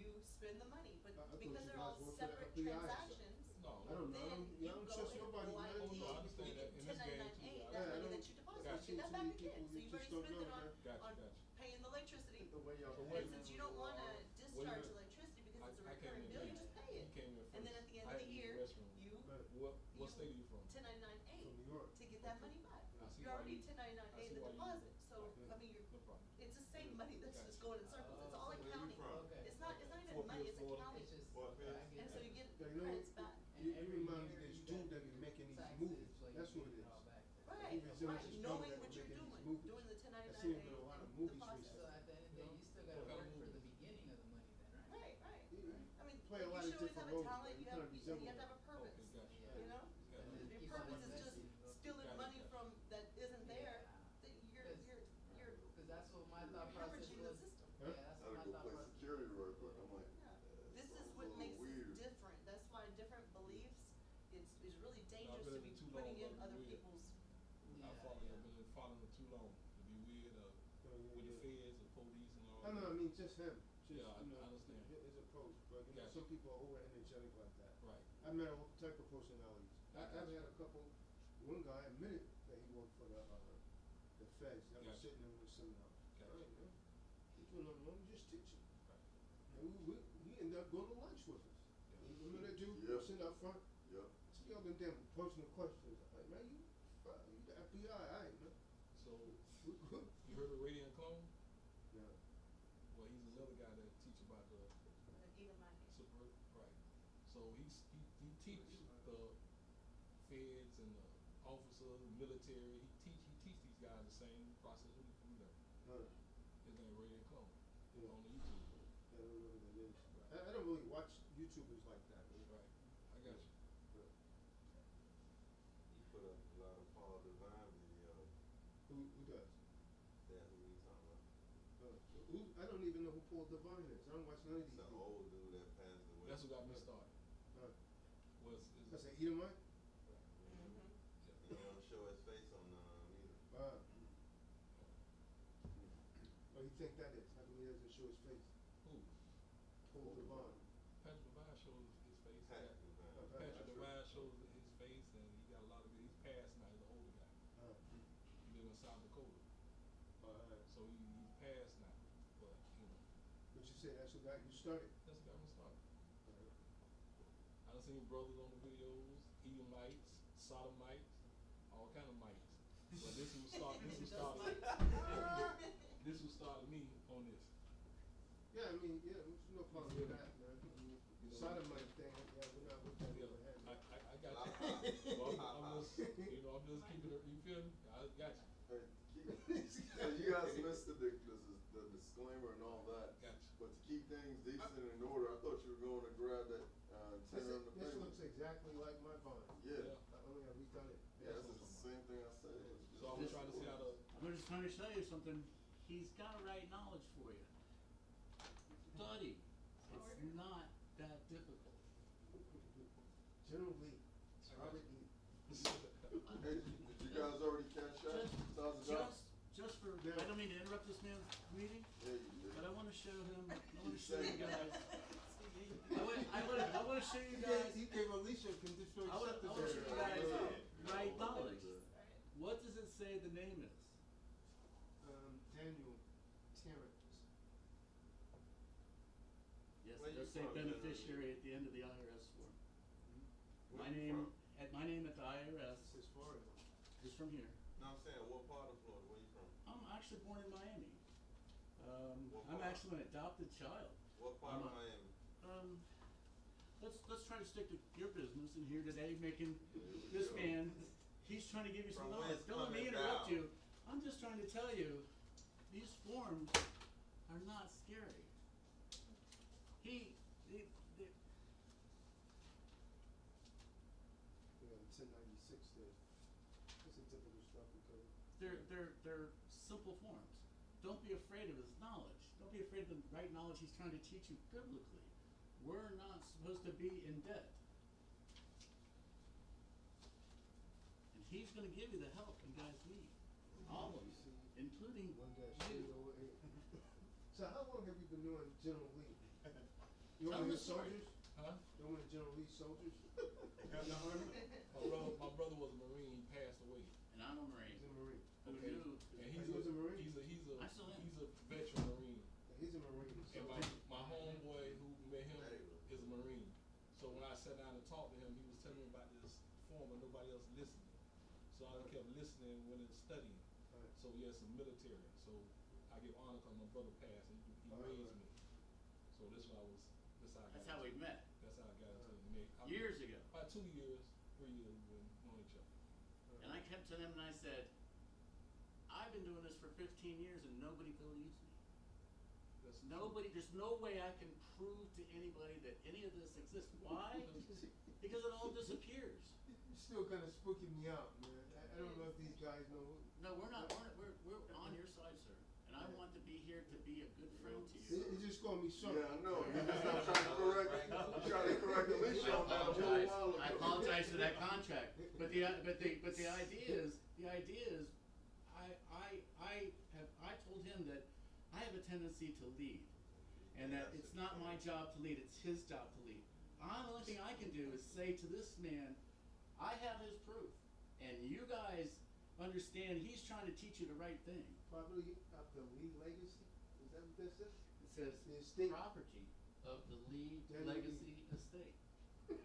You spend the money, but I because they're all separate transactions, no, I don't know. Then you go and O I D, you get ten ninety-nine A, that money that you deposit, you get that back again. So you've already spent it on, gotcha, on gotcha. paying the electricity. The way and way since you don't want to discharge electricity because it's a recurring bill, you just pay it. And then at the end of the year, you what state are you from? ten ninety-nine A to get that money back. You're already ten ninety-nine A the deposit, so I mean, you're it's the same money that's just going in circles. It's all accounting. It's not. It's not even money, it's accounting. And so you get credits back. You, you remind me this dude that be making these movies. That's what it is. Right, right. Knowing what you're doing. Doing the ten ninety-nine A. I've seen a lot of movies recently. So at the end of the day, you still got to work for the beginning of the money then, right? Right, right. I mean, you should always have a talent. You have to have a purpose, you know? Your purpose is just stealing money from that isn't there. Because that's what my thought process was. Yeah, that's I would go play security real quick. I'm like, yeah. This is what makes it different. That's why different beliefs. It's it's really dangerous no, to be putting in other weird. people's. Yeah, I follow yeah. I've been following it too long. It'd be weird uh, yeah, with yeah. the feds and police and all. No, no, I mean just him. Just, yeah, I, you know, I understand his approach, but you gotcha. know, some people are over energetic like that. Right. I met all type of personalities. I've gotcha. had a couple. One guy admitted that he worked for the uh, the feds. I was gotcha. sitting in with some. You know, we just teaching. Right. And we, we, we ended up going to lunch with us. Yeah. You remember that dude yeah. sitting up front? Yeah. See all them damn personal questions. Like, man, you, uh, you the F B I, all right, man. So, you heard of Radiant Clone? Yeah. Well, he's another guy that teaches about the. Even my super, right. So he's, he he teaches the feds and the officers, the military. He teach he teach these guys the same process we we learn. His name Ray and Clone. Yeah. On YouTube. I don't know who that is. Right. I, I don't really watch YouTubers like that. Right. I got you. But he put up a lot of Paul Devine videos. Who who does? That's who he's talking about. Uh, who, I don't even know who Paul Devine is. I don't watch none of these. It's an old dude that passed away. That's what got me started. Uh, Was that's an Edomite? He don't show his face on um, either. Uh, Oh, you think that is? How come he doesn't show his face? Who? Paul Devine. Patrick Devine shows his face. Patrick Devine. Oh, Patrick Devine shows his face, and he got a lot of it. He's passed now. He's an older guy. Uh, he lives in South Dakota. Uh, so he, he's passed now. But you know. But you said that's the guy you started. That's the guy who started. Uh-huh. I done seen brothers on the videos, Edomites, Sodomites, all kind of mites. But this will start. This will start. This will start me on this. Yeah, I mean, yeah, there's no problem with that, man. I mean, you know, sodomite thing, yeah, we're not with that. Yeah, I, I, I got you. Well, I'm, I'm just, you know, I'm just keeping it. You feel me? I got you. You guys missed the, the, the disclaimer and all that. Gotcha. But to keep things decent and in order, I thought you were going to grab that uh, ten on the page. This looks exactly like my vine. Yeah. yeah. I only have done it. Yeah, that's the same thing I said. So I'm trying to see how to. I'm just trying to show you something. He's got the right knowledge for you. Study. It's not that difficult. General Lee. Robert E. Did you guys already catch that? Just, just, just for, yeah. I don't mean to interrupt this man's meeting, yeah, you did. But I want to show him, I want to show you guys, I want to I want to show you guys, he gave Alicia conditional acceptance. I want to show you guys right knowledge. What does it say the name is? Um, Daniel Terrence. Yes, it does say beneficiary at the end of the I R S form. My name, at my name at the I R S is Florida. Is from here. No, I'm saying, what part of Florida? Where are you from? I'm actually born in Miami. Um, I'm actually an adopted child. What part I'm of a, Miami? Um, let's let's try to stick to your business in here today, making this man. He's trying to give you some knowledge. Don't let me interrupt you. I'm just trying to tell you, these forms are not scary. He. he they, We got a ten ninety-six there. That's a typical stuff we cover. They're, they're, they're simple forms. Don't be afraid of his knowledge. Don't be afraid of the right knowledge he's trying to teach you biblically. We're not supposed to be in debt. And he's going to give you the help you guys need. All of you, including you. So how long have you been doing General Lee? You want to soldiers? Huh? You want General Lee soldiers? my, brother, my brother was a Marine, passed away. And I'm a Marine. He's a Marine. Okay. And he's he was a, a Marine? He's a, he's a, he's a veteran Marine. Yeah, he's a Marine. So and my, my homeboy who met him is a Marine. So when I sat down and talked to him, he was telling me about this form and nobody else listened. So I kept listening when I was studying. Right. So yes, yeah, military. So I give honor because my brother passed and he, he right, raised right. me. So this one I was... That's how, That's how we met. That's how I got into Nick. Years ago. About two years, three years we've known each other. And I kept to them and I said, I've been doing this for fifteen years and nobody believes me. That's nobody, true. There's no way I can prove to anybody that any of this exists. Why? Because it all disappears. You're still kind of spooking me out, man. I, I don't know if these guys know who. No, we're not. We're, we're, we're on your side, sir. And I want to be here to be a good friend to you. You just called me son. Yeah, I know. You're just not trying to correct. You're trying to correct Alicia on that whole while ago. I apologize for that contract. But the but the but the idea is the idea is, I I I have I told him that I have a tendency to lead, and that it's not my job to lead. It's his job to lead. I, the only thing I can do is say to this man, I have his proof, and you guys. Understand, he's trying to teach you the right thing. Property of the Lee legacy? Is that what that says? It says the estate. Property of the Lee General legacy Lee. Estate. All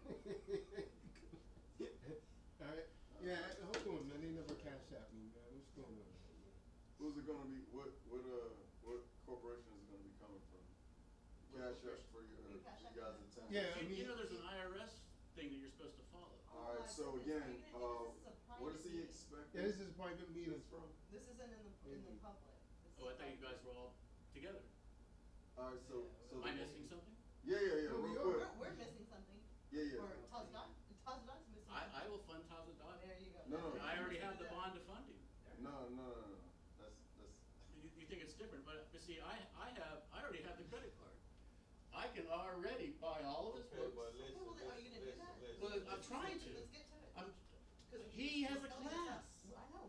right. Yeah, hold on, man. They never cashed out me, man. What's going on? Who's it going to be? What what uh what corporation is it going to be coming from? Cash up for your uh, you guys' attention. Yeah, I mean, you know, there's an I R S. Thing that you're supposed to follow. All right. So again, uh, what is he expecting? Yeah, this is private meetings, bro. This isn't in the in the public. This oh, I thought you guys were all together. All right. So, yeah, so am I missing something? Yeah, yeah, yeah. No, real quick. We're, we're missing something. Yeah, yeah. Or Tazadaq, Tazadaq's missing. I, I will fund Tazadaq. There you go. No, no, I already have the bond to fund him. No, no, no, no. That's that's. I mean, you, you think it's different, but but see, I I have I already have the credit card. I can already buy all of his books. Well, are you going to do that? Well, I'm trying to. Let's get to it. I'm, he has a class. I know.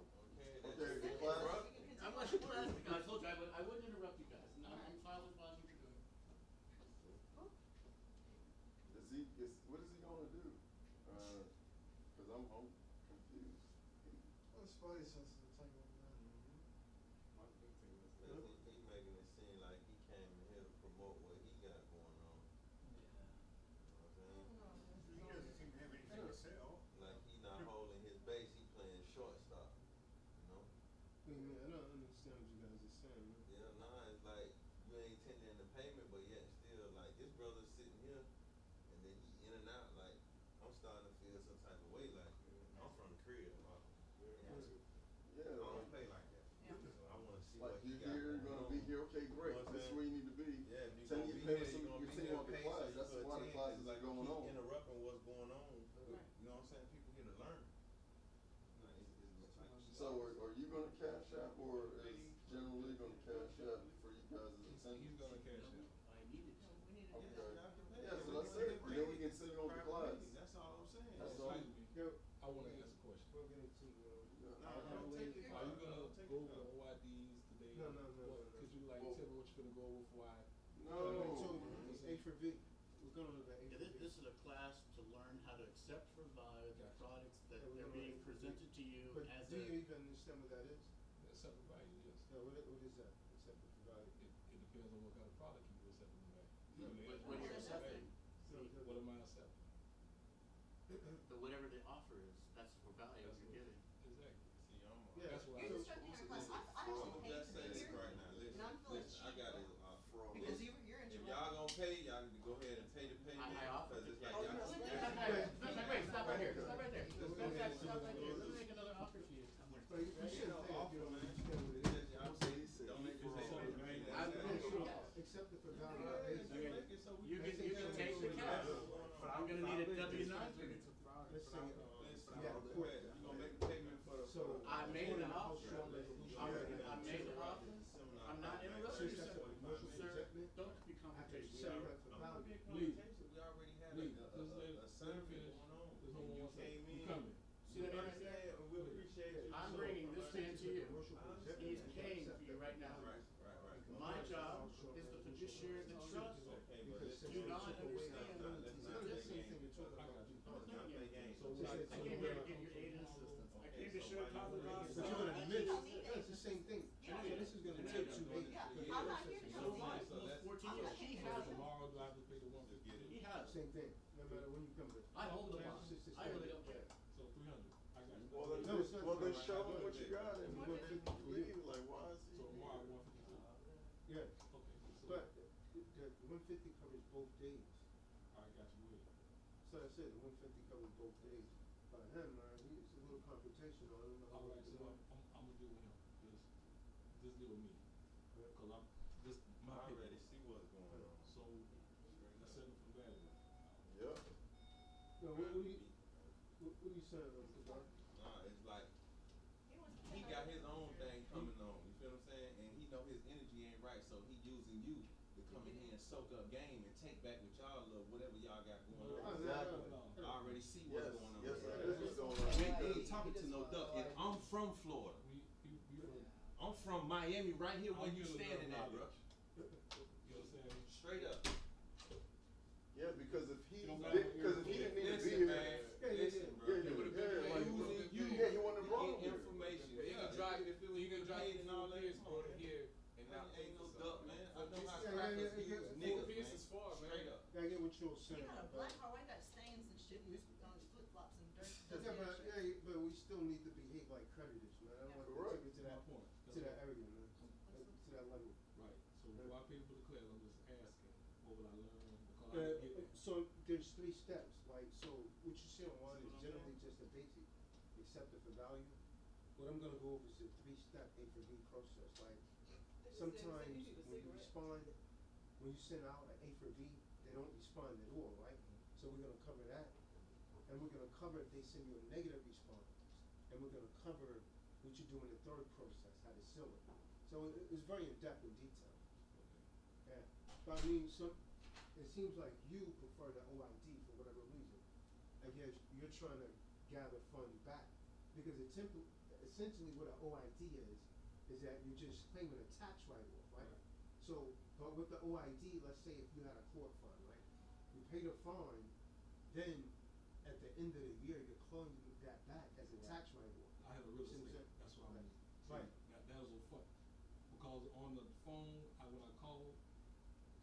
Okay, okay. Class. I'm not sure what I'm I told you, I, would, I wouldn't interrupt you guys. No, I'm following what you're doing. Is he, is, what is he going to do? Because uh, I'm, I'm confused. Well, Spidey senses the thing over there. My big thing is that he's he making it seem like he came here to promote what he got going on. Yeah. You know what I'm saying? He doesn't seem to have anything to sell. Like he's not holding his base, he playing shortstop. You know? Wait a minute, I don't understand what you guys are saying. Man. Yeah, nah, it's like you ain't tending the payment, but yet still, like this brother's sitting here and then he in and out. Like, I'm starting to feel some type of way. Like, I'm from the crib, bro. Yeah. Yeah. I don't play like that. So I want to see like what you here, you're going to be here, okay, great. You know that's where you need to be. Yeah, if you're going to be here, you're going to be on the class. That's a lot of classes that are going on. Interrupting what's going on. Right. You know what I'm saying? People here to learn. So are, are you going to cash out, or is General Lee going to cash out for you guys as incentives? He's going to cash out. I need it. We need it. Okay. Yeah, so that's it. Then we can send it on the class. That's all I'm saying. That's all. I want to ask a question. We'll get it to you. No, no, no, take it. Are you going to go over O I Ds today? No, no, no. Could you like tell me what you're going to go over for? I no. It's A four V. We're going to look at yeah, this, this is a class to learn how to accept for buy the products that yeah, they're being presented to you. But as do a, you even understand what that is? Accept for value, yes. Yeah, what, what is that? Accept for value. It, it depends on what kind of product you accept for value. But what you're accepting. What am I accepting? But whatever the offer is, that's for value that's you're getting. Exactly. See, I'm yeah. That's why. You're instructing your class. I'm actually paying to be here, right now. Listen, and I'm full of shit. I got it uh, for all. Because you, you're in trouble. If y'all gonna pay, y'all need to go ahead and pay the payment. Because it's like y'all. Wait, stop right here. Stop right there. Stop right there. Let's make another offer for you. You should offer, man. I would say he said. Don't make your payment. I'm sure. Except the forgotten. You can take the cash, but I'm gonna need a W nine. Let's see. Yeah, you're gonna make a payment for the. So I made the offer. I made the offer. I'm not interrupting you, sir. Don't be confrontational. Sir, please. We already had a service going on. There's no one came in. See what I'm saying? We appreciate it. I'm bringing this man to you. He's paying for you right now. Right, right, right. My job is the fiduciary of the trust. Do not understand this. I came here to get your aid and assistance. I came to show Tazadaq. But you're going to admit that's the same thing. This is going to take two days. I'm not here to come to you. fourteen years. He has tomorrow. Do I have to pay the one to get it? He has same thing. No matter when you come here. I hold the box. I really don't care. So three hundred. I got you. Well, no, it's well then show them what you got and what you leave. Like, why is it? So, why one fifty-two? Yeah. Okay. So but the one fifty covers both days. I got you. So, I said the one fifty covers both days. By him, man, he's a little confrontational. I don't know. All right, so I'm, I'm, I'm going to deal with him. Just, just deal with me. Because I'm just my I already see what's going on. So, I said it for value. Yeah. So, what do you. What, what are you saying about it? Nah, it's like he got his own thing coming on. You feel what I'm saying? And he know his energy ain't right, so he using you to come in here and soak up game and take back what y'all love, whatever y'all got going on. Exactly. I already see what's yes. going on. Yes, sir. This is going on. We ain't talking to no duck, and I'm from Florida. I'm from Miami, right here where you standing at, bro. You know what I'm saying? Straight up. Yeah, because if he because if he didn't need to be here, man, yeah, listen, yeah, yeah, yeah, been yeah, like, you, you, yeah, he wanted wrong information. He gonna drive if he gonna drive in all this over here, and I ain't no duck, man. I know how crackers use niggas, man. Is far, man. I get what you're saying. You got a black car, white got stains and shit, and this on his flip flops and dirt. Yeah, yeah, but we still need to behave like creditors, man. I don't want to take it to that point, to that area, man, to that level. Right. So why people declare? I'm just asking. What would I learn? Uh, so there's three steps, like, so what you say on one is generally just a basic, accepted for value. What I'm going to go over is a three-step A four V process. Like, sometimes when you respond, when you send out an A four V, they don't respond at all, right? So we're going to cover that. And we're going to cover if they send you a negative response. And we're going to cover what you do in the third process, how to seal it. So it's very in-depth and detailed. Yeah. But I mean, some. It seems like you prefer the O I D for whatever reason. I guess you're trying to gather funds back. Because it temp- essentially what an O I D is, is that you're just claiming a tax write-off, right? right? So, but with the O I D, let's say if you had a court fine, right? You pay the fine, then at the end of the year, you're claiming that back as a right. tax write-off. I have a real estate, that's what I mean. Right. That, that was a fuck. Because on the phone, I, when I called,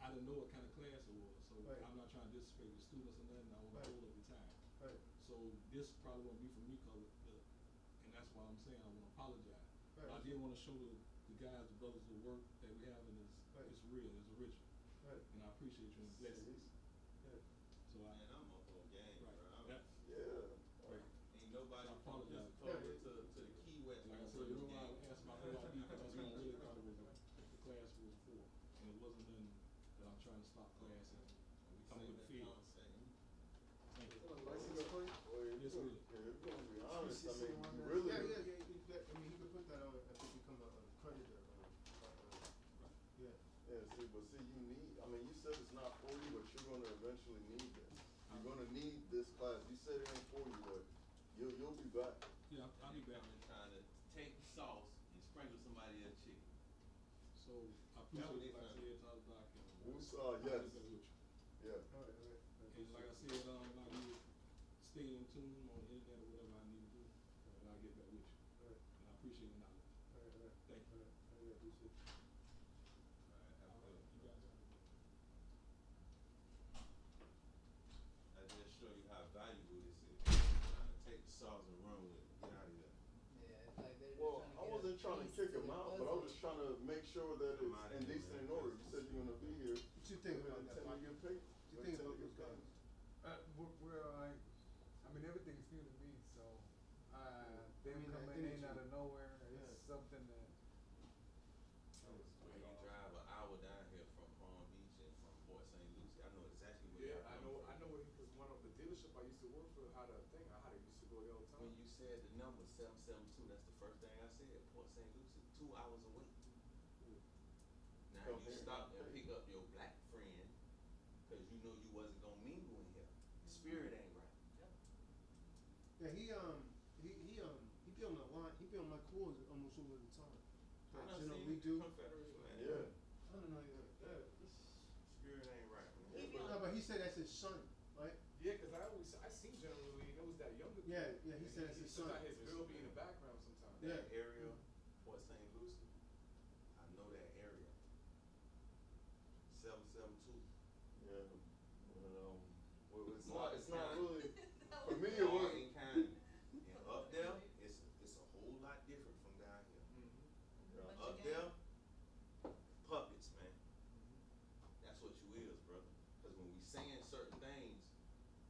I didn't know what kind of class it was, so right. I'm not trying to disrespect the students or nothing. I want right. to hold up the time. Right. So this probably won't be for me, cause the, and that's why I'm saying I want to apologize. Right. But I did want to show the, the guys, the brothers, the work that we have, and it's right. it's real, it's original, right. and I appreciate your blessings. Yeah. So I, man, I'm up on game, right? Bro. That, yeah. Right. Ain't nobody so apologize yeah. to, to the Key West. Like I said, you know, I asked my O I D because I really thought it was what the class was for, and it wasn't in. I'm trying to stop class and I'm with the field. Thank you. Yes, we. If we're going to be honest, I mean, really, yeah, yeah, yeah, yeah. I mean, but see, you need, I mean, you said it's not for you, but you're going to eventually need this. You're going to need this class. You said it ain't for you, but you'll, you'll be back. Yeah, I'll be back. I'm trying to take sauce and sprinkle somebody else's chicken. So, I appreciate what I said to other black people. Yes. Yeah. And like I said, um, I need to stay in tune on the internet or whatever I need to do, and I'll get back with you. All right. And I appreciate the knowledge. All right, all right. Thank you. All right, all right, I appreciate it. All right, have all right. You guys. I just show you how valuable this is. Trying to take the sauce and run with it. Get out of there. Yeah, it's like they're well, I wasn't trying to kick him out, but I was just trying to make sure that it's in decent order. You said you're going to be here. What you think about that? What you think about your guns? Uh, we're, we're like, I mean, everything's new to me, so uh, they come in out of nowhere. It's yeah. something that. When you drive an hour down here from Palm Beach and from Port Saint Lucie, I know exactly where yeah, you're I know, from. I know it because one of the dealership I used to work for had a thing. I had it used to go there all the time. When you said the number seven seven two, that's the first thing I said. Port Saint Lucie, two hours away. Yeah. Now okay. You stop and pick up your black friend because you know you wasn't gonna mingle in here. The spirit ain't right. Yeah. Yeah. He um he he um he be on the line. He be on my calls almost all the time. I don't you know we do. Man. Yeah. I don't know. Yeah. Yeah. Spirit ain't right. Man. He, no, but he said that's his son, right? Yeah, because I always I seen General Lee and it was that younger. Yeah, kid. Yeah. He and said it's his son. His girl be in the background sometimes. Yeah. That area, Port Saint Lucie. I know that area. Seven seven two. Yeah. But, um, well, it's not. It's not really for me. It wasn't kind. And up there, it's it's a whole lot different from down here. Uh, up there, puppets, man. Mm-hmm. That's what you is, brother. Because when we saying certain things,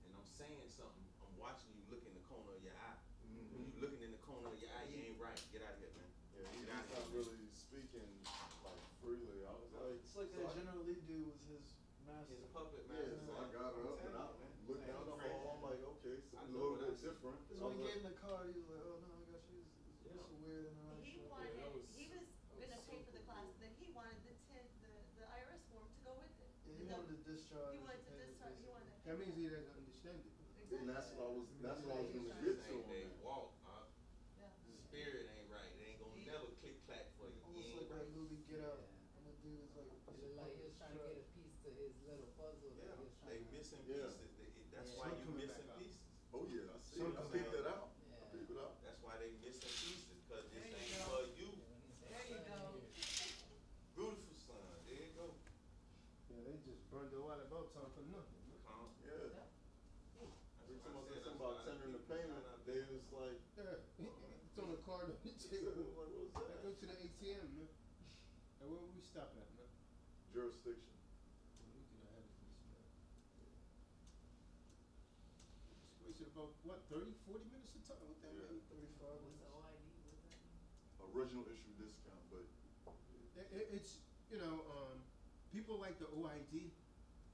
and I'm saying something, I'm watching you look in the corner of your eye. Mm-hmm. When you looking in the corner of your eye, you ain't right. Get out of here, man. Yeah, he's not here, really man. Speaking like freely. I was like, it's like so that General Lee dude was his master. His puppet master. Yeah, so I got her up and I looked down the hall. I'm like, okay, it's a little bit different. Because when he gave him the card, he was like, oh no, I got you. Yeah. Weird he wanted. Yeah, was, he was going to pay so for the class, cool. Then he wanted the ten, the the I R S form to go with it. Yeah, he, wanted to discharge he wanted to discharge. He wanted to. That means he doesn't understand it. Exactly. And that's what I was. That's what I was going to get to. They walk, huh? Yeah. The spirit ain't right. It ain't gonna yeah. never click clack for you. Almost you like right. that movie Get Out. Yeah. And the dude is like, it's like he was trying to get a piece to his little puzzle. Yeah. That they missing yeah. pieces. They, that's yeah. why you missing pieces. Oh yeah. Some pick that out. That's why they missing pieces, because this ain't for you. There you go. Beautiful son. There you go. Yeah, they just burned the water about time for nothing. Huh? Yeah. yeah. Every time I say something about tendering the payment, they was like, yeah. It's on the card on the table. What was that? I go to the A T M, man. And where we stop at, man? Jurisdiction. Wasted about, what, thirty, forty minutes of time with that? Yeah. thirty-five minutes. What's O I D with that? Original issue discount, but. It, it, it's, you know, um, people like the O I D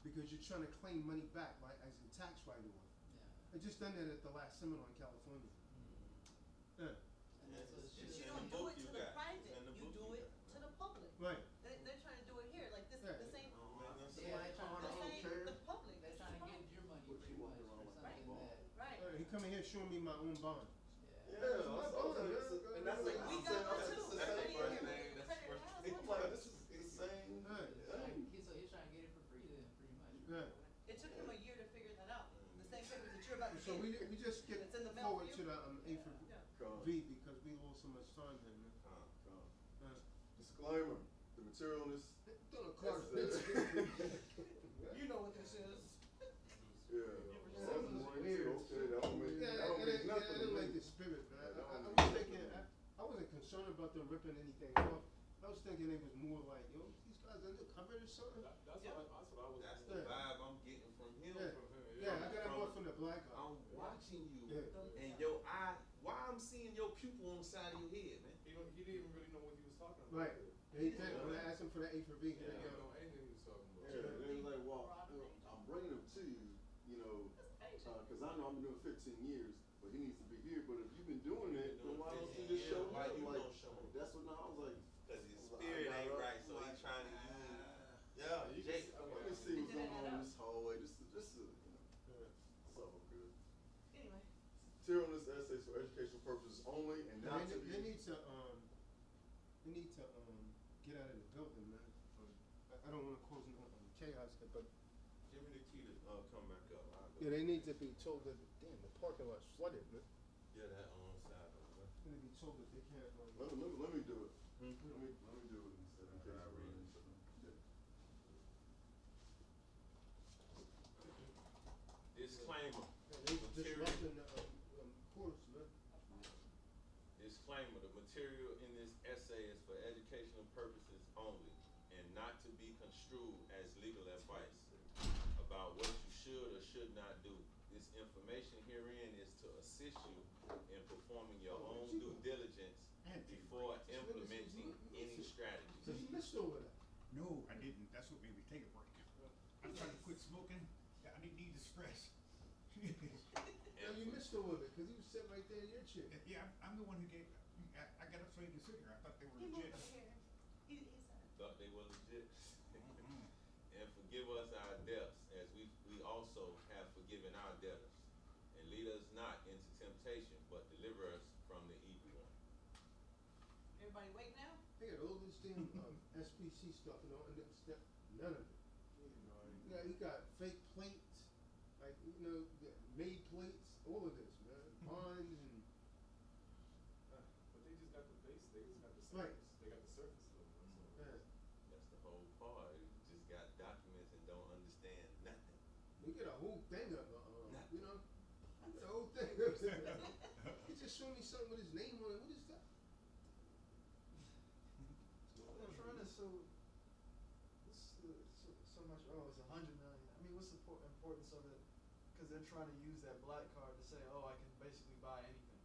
because you're trying to claim money back like, as a tax write-off. Yeah. I just done that at the last seminar in California. Mm-hmm. Yeah. And that's what it's just, you don't do it to the private, you do it to the public. Right. They, they're trying to do it here, like this, yeah. the same. Yeah, they're trying the public. They're trying to get your money pretty much for something that. Right. Right. He come in here showing me my own bond. Yeah. Yeah. And that's like we got one too. That's the first thing. That's like this is insane. So he's trying to get it for free then, pretty much. It took him a year to figure that out. The same papers that you're about to. So we we just skipped forward to the A four V because we lost so much time here, man. Disclaimer. The material on this. You know what this is. Yeah. That don't make the spirit, man. Yeah, I, I, I, was thinking, I, I wasn't concerned about them ripping anything off. I was thinking it was more like, yo, these guys are covered or something. That, that's, yeah. what I, that's what I was That's thinking. the vibe I'm getting from him. Yeah, from him. yeah, yeah I got it more from the black guy. I'm watching you, yeah. and yo, I, why I'm seeing your pupil on the side of your head, man. He, he didn't even really know what he was talking about. Right. Yeah, he did. When I asked him for that A four V, he didn't know anything he was talking about. Yeah, yeah. They was like, well, I'm bringing him to you, you know, because uh, I know I've been doing fifteen years. But he needs to be here. But if you've been doing it, then why don't you just yeah, show why up? You like, don't show up? That's what I was like. Because his spirit ain't right, so he's trying to use. Yeah, says for educational purposes only, and not they, to be. They need to, um, they need to um, get out of the building, man. I don't want to cause no chaos here, but give me the key to uh, come back up. Yeah, they need to be told that. Damn, the parking lot's flooded, man. Yeah, that on side. They need to be told that they can't. Um, let, let, let me do it. Mm-hmm. Let me let me do it instead of I read it. Disclaimer. Disclaimer, the material in this essay is for educational purposes only and not to be construed as legal advice about what you should or should not do. This information herein is to assist you in performing your oh, own due diligence before implementing any strategy. No, I didn't. That's what made me take a break. I'm trying to quit smoking. Yeah, I didn't need to stress. Now you missed the woman because he was sitting right there in your chair. Yeah, I'm, I'm the one who gave. I, I got up playing the cigarette. I thought they were legit. He thought they were legit. And forgive us our debts, as we we also have forgiven our debtors, and lead us not into temptation, but deliver us from the evil one. Everybody wake now? They got all this damn um, S P C stuff and all, and stuff. None of it. You know, he got fake plates, like, you know, made plates, all of this, man. Bonds and. Uh, but they just got the base, they just got the surface. Right. They got the surface level. So yeah. That's the whole part. You just got documents and don't understand nothing. We get a whole thing of, uh, you know? The whole thing. He just showed me something with his name on it. What is that? I'm trying to, so. This, uh, so, so much. Oh, it's a hundred million. I mean, what's the importance of it? Because they're trying to use that black card to say, "Oh, I can basically buy anything."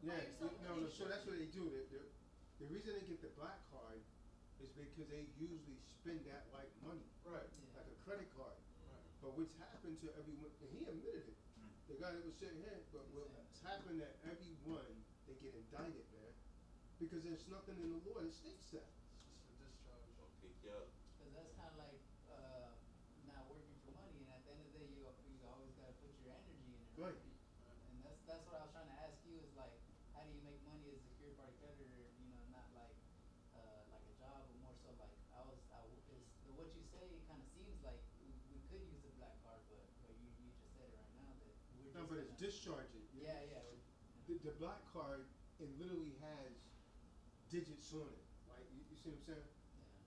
Yeah, yeah. No, no. So that's what they do. They, they, the reason they get the black card is because they usually spend that like money, right? Yeah. Like a credit card. Right. But what's happened to everyone? And he admitted it. The guy that was sitting here. But what's happened to everyone? They get indicted, man, because there's nothing in the law that states that. It's for discharge. Okay. Yeah. Because that's kind of like uh, not working for money, and at the end of the day, you, you always got to put your energy in it. Right. And that's that's what I was trying to ask you is like, how do you make money as a third party creditor? You know, not like uh, like a job, but more so like I was. I, what you say kind of seems like we, we could use a black card, but, but you you just said it right now that we're. No, just but gonna, it's discharging. It. Yeah, yeah. The, the black card it literally has digits on it. Like you, you see what I'm saying?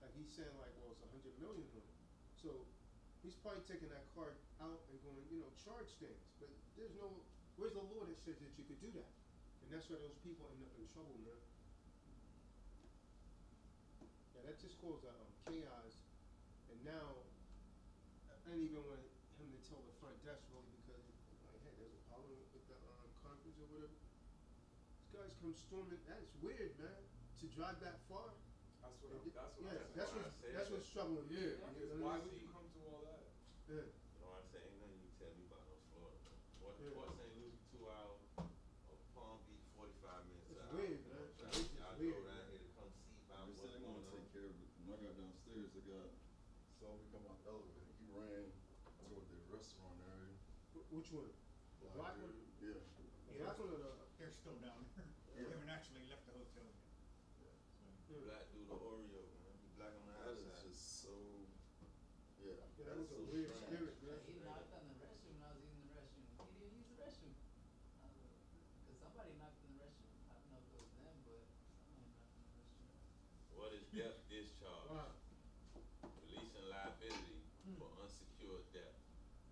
Like he's saying, like, well, it's a hundred million on it. So he's probably taking that card out and going, you know, charge things. But there's no, where's the law that says that you could do that? And that's why those people end up in trouble, man. Yeah, that just caused um, chaos. And now, I didn't even want him to tell the front desk really because, like, hey, there's a problem with the um, conference or whatever. These guys come storming. That's weird, man, to drive that far. That's what I'm, that's what yeah, I'm that's what, that's that. What's troubling you. Yeah. Yeah. Why would you come to all that? Yeah. You know what I'm saying? Ain't nothing you tell me about no Florida. What, yeah. Port Saint Lucie, two hours. Or Palm Beach, forty-five minutes. It's hour, weird, man. It's it's I go around here to come see about what's going on. Take care of it. When I got downstairs, I got, so we come out the elevator. He ran to the restaurant area. Which one? The black one? Yeah. The black one or the? They're still down there. Yeah. They haven't actually left the hotel yet. Black dude or Oreo, man. Black on the outside. That is just so, yeah. Yeah, that was a weird spirit, man. He knocked on the restroom and I was using the restroom. He didn't use the restroom. Because somebody knocked on the restroom. I don't know if it was them, but someone knocked on the restroom. What is death discharge? Wow. Releasing liability hmm. for unsecured debt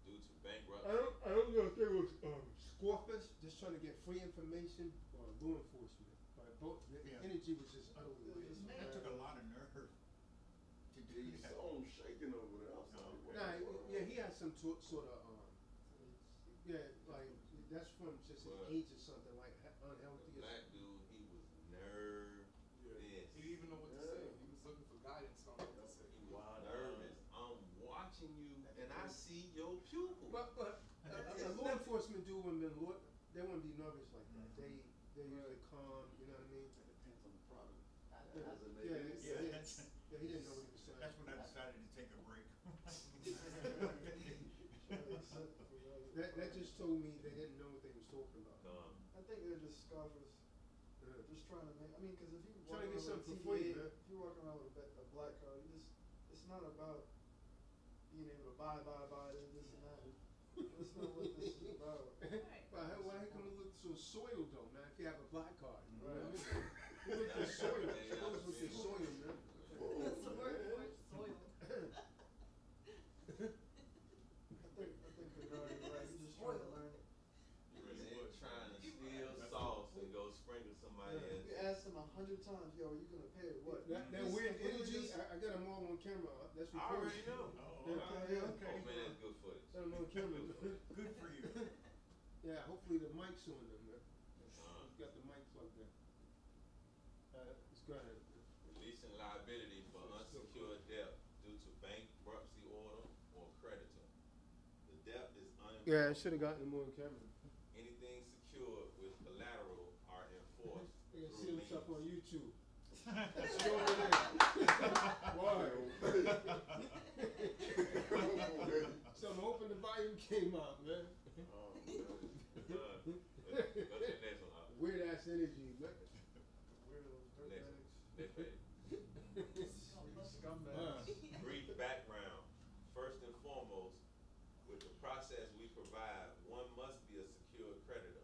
due to bankruptcy. I don't, I don't know if they were um, scorpions just trying to get free information or law enforcement. But both the yeah. energy was just utterly weird. Man, it took a lot of nerve to do that. You saw him shaking over there. I was like, nah, wow. Yeah, he had some sort of, um, yeah, like that's from just an age or something, like unhealthy. The black dude, he was nervous. Yeah. He didn't even know what to yeah. say. He was looking for guidance on what to say. He was nervous. I'm watching you, and I see your pupil. But, but uh, a law enforcement dude wouldn't be, they wouldn't be nervous like that. Mm-hmm. They. They're usually calm, you know what I mean? It depends on the product. Yeah, yeah, yeah, yeah, yeah, that's, yeah, he didn't know what he was saying. That's when I decided to take a break. that, that just told me they didn't know what they was talking about. Um, I think they're just scoffers that are just trying to make, I mean, because if you walk around with a T V A, man. If you walk around with a, a black card, you just, it's not about being able to buy, buy, buy, and this and that. That's not what this is about. Right. Why, why come to look so soil though, man? If you have a black card, mm-hmm. right? You look at soil. It goes with your soil, man. That's the word for it, soil. I think I think you're right. You're just trying to learn it. You're trying to steal sauce and go sprinkle somebody yeah. else. You ask them a hundred times, yo, are you gonna pay it? What? That, that weird energy. I, I got them all on camera. That's what I already know. Oh, okay. Okay. Okay. Oh man, that's good footage. Got them on camera. Good for you. Yeah. Hopefully the mic's on them. Man. Uh-huh. You got the mic plugged in. Uh, let's go ahead. Releasing liability for unsecured debt due to bankruptcy order or creditor. The debt is unenforceable. Yeah, I should have gotten them on camera. Anything secured with collateral are enforced. They can see this up on YouTube. Let's go over there. Wow. So I'm hoping the volume came out, man. Oh, man. Let's go to the next one up. Weird ass energy, man. Weird next one. Scumbags. Brief background. First and foremost, with the process we provide, one must be a secured creditor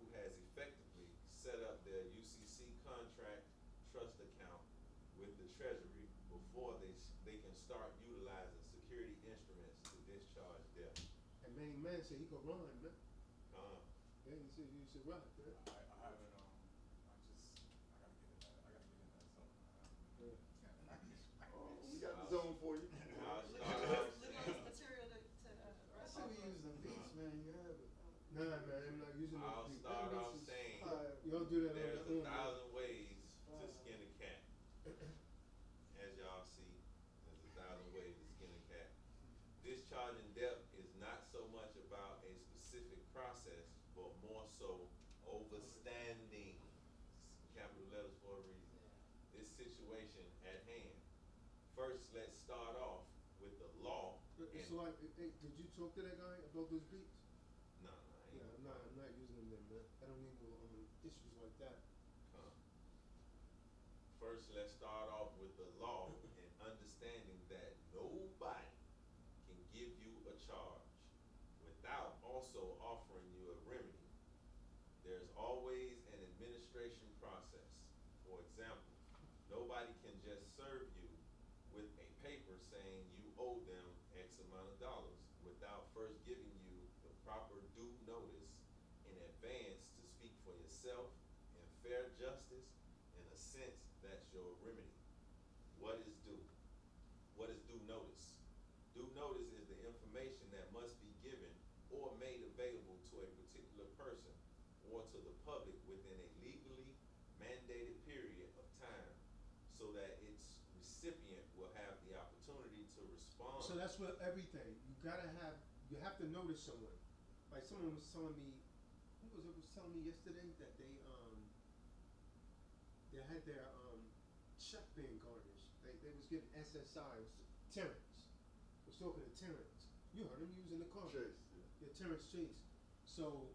who has effectively set up their U C C contract trust account with the Treasury before they, they can start utilizing security instruments to discharge debt. And many men say he could run, man. Uh huh? Yeah, you said you should run. Yeah. I, I haven't, um, I just, I gotta get in that, I gotta get in that zone. Yeah. I can, I can oh, we got the zone for you. I said we use the beats, man. You have it. Nah, man, I'm not using the beats. I'll start off saying there's a thousand ways to skin a cat. As y'all see, there's a thousand ways to skin a cat. Discharging debt is not so much about a specific process, but more so overstanding. Capital letters for a reason. This situation at hand. First, let's start off with the law. So, like, hey, did you talk to that guy about those beats? No, no, I ain't. Yeah, I'm not, I'm not using them, man. I don't need no um, issues like that. Huh. First, let's start off with the law and understanding that nobody can give you a charge without also offering you a remedy. There's always an administration process. For example, nobody can just serve you with a paper saying you owe them X amount of dollars without first giving you the proper due notice in advance to speak for yourself and fair justice. In a sense, that's your remedy. What is due? What is due notice? Due notice is the information that must be given or made available to a particular person or to the public within a legally mandated period of time, so that its recipient will have the opportunity to respond. So that's with everything. You gotta have, you have to notice someone. Like someone was telling me, who was it was telling me yesterday that they um they had their um check being garnished. They they was giving S S I. It was Terrence. I was talking to Terrence. You heard him using the car. Chase. Yeah, yeah, Terrence Chase. So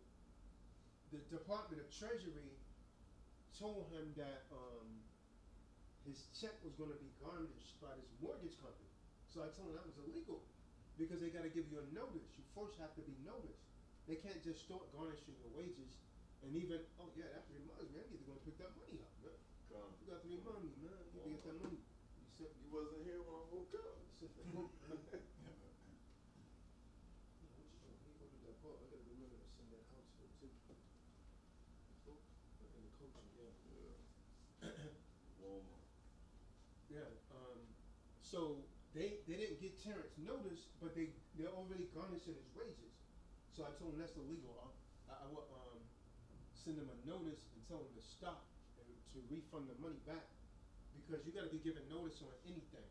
the Department of Treasury told him that um, his check was going to be garnished by this mortgage company. So I told him that was illegal because they got to give you a notice. You first have to be noticed. They can't just start garnishing your wages and even, oh yeah, that reminds me, I need to go and pick that money up, man. Come. You got to remind money, man. You need to get that money. You said you wasn't here when I woke up. I said, no, I got to remember to send that house for too. And the coaching, yeah. Walmart. Yeah, um, so they they didn't get Terrence noticed, but they, they're already garnishing his wages. So I told him that's illegal. I, I will um, send him a notice and tell him to stop and to refund the money back, because you got to be given notice on anything.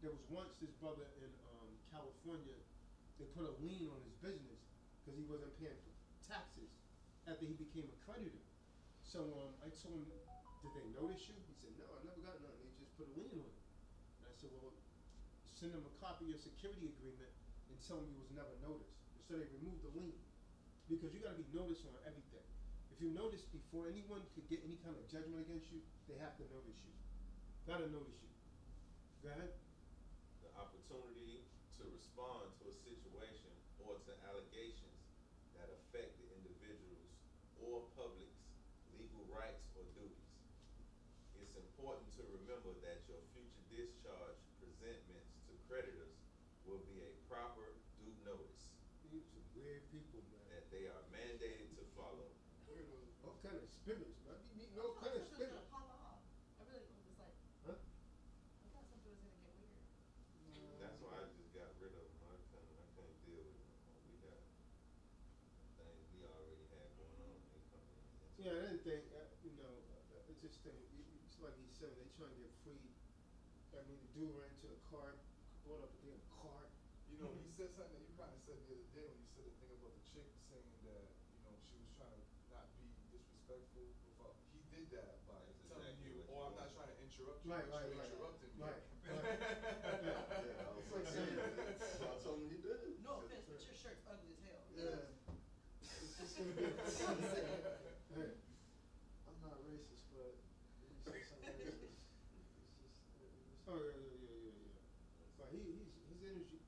There was once this brother in um, California, they put a lien on his business because he wasn't paying taxes after he became a creditor. So um, I told him, did they notice you? He said, no, I never got nothing. They just put a lien on it. And I said, well, send them a copy of your security agreement and tell them you was never noticed. And so they removed the lien. Because you got to be noticed on everything. If if you notice, before anyone could get any kind of judgment against you, they have to notice you. Gotta notice you. Go ahead. The opportunity to respond to a situation or to allegations that affect the individual's or public's legal rights or duties. It's important to remember that your future discharge presentments to creditors will be a proper due notice. These are weird people, man. That they are mandated to follow. All kind of spinners, man. You meet no kind of spinners. I thought something was going to pop off. I really was like, huh? I thought something was going to get weird. That's why I just got rid of them. I couldn't, I couldn't deal with them. We got things we already had going on. They come in. Yeah, I didn't think, you know, I just think, it's like he said, they trying to get free. I mean, the dude ran into a car, brought up a damn car. You know, you said something that you probably said the other day when you said the thing about the chick saying that, you know, she was trying to not be disrespectful. Without, he did that by That's telling exactly you, oh, I'm not trying to interrupt you, right, but right, you right, interrupted right, me. Right, right. Yeah, yeah, I was like, yeah, so I told him he did. No offense, but your shirt's ugly as hell. Yeah. It's just going to be hey, I'm not racist, but you said something racist. It's just, it's oh, yeah, yeah, yeah, yeah, yeah. But he, he's, his energy,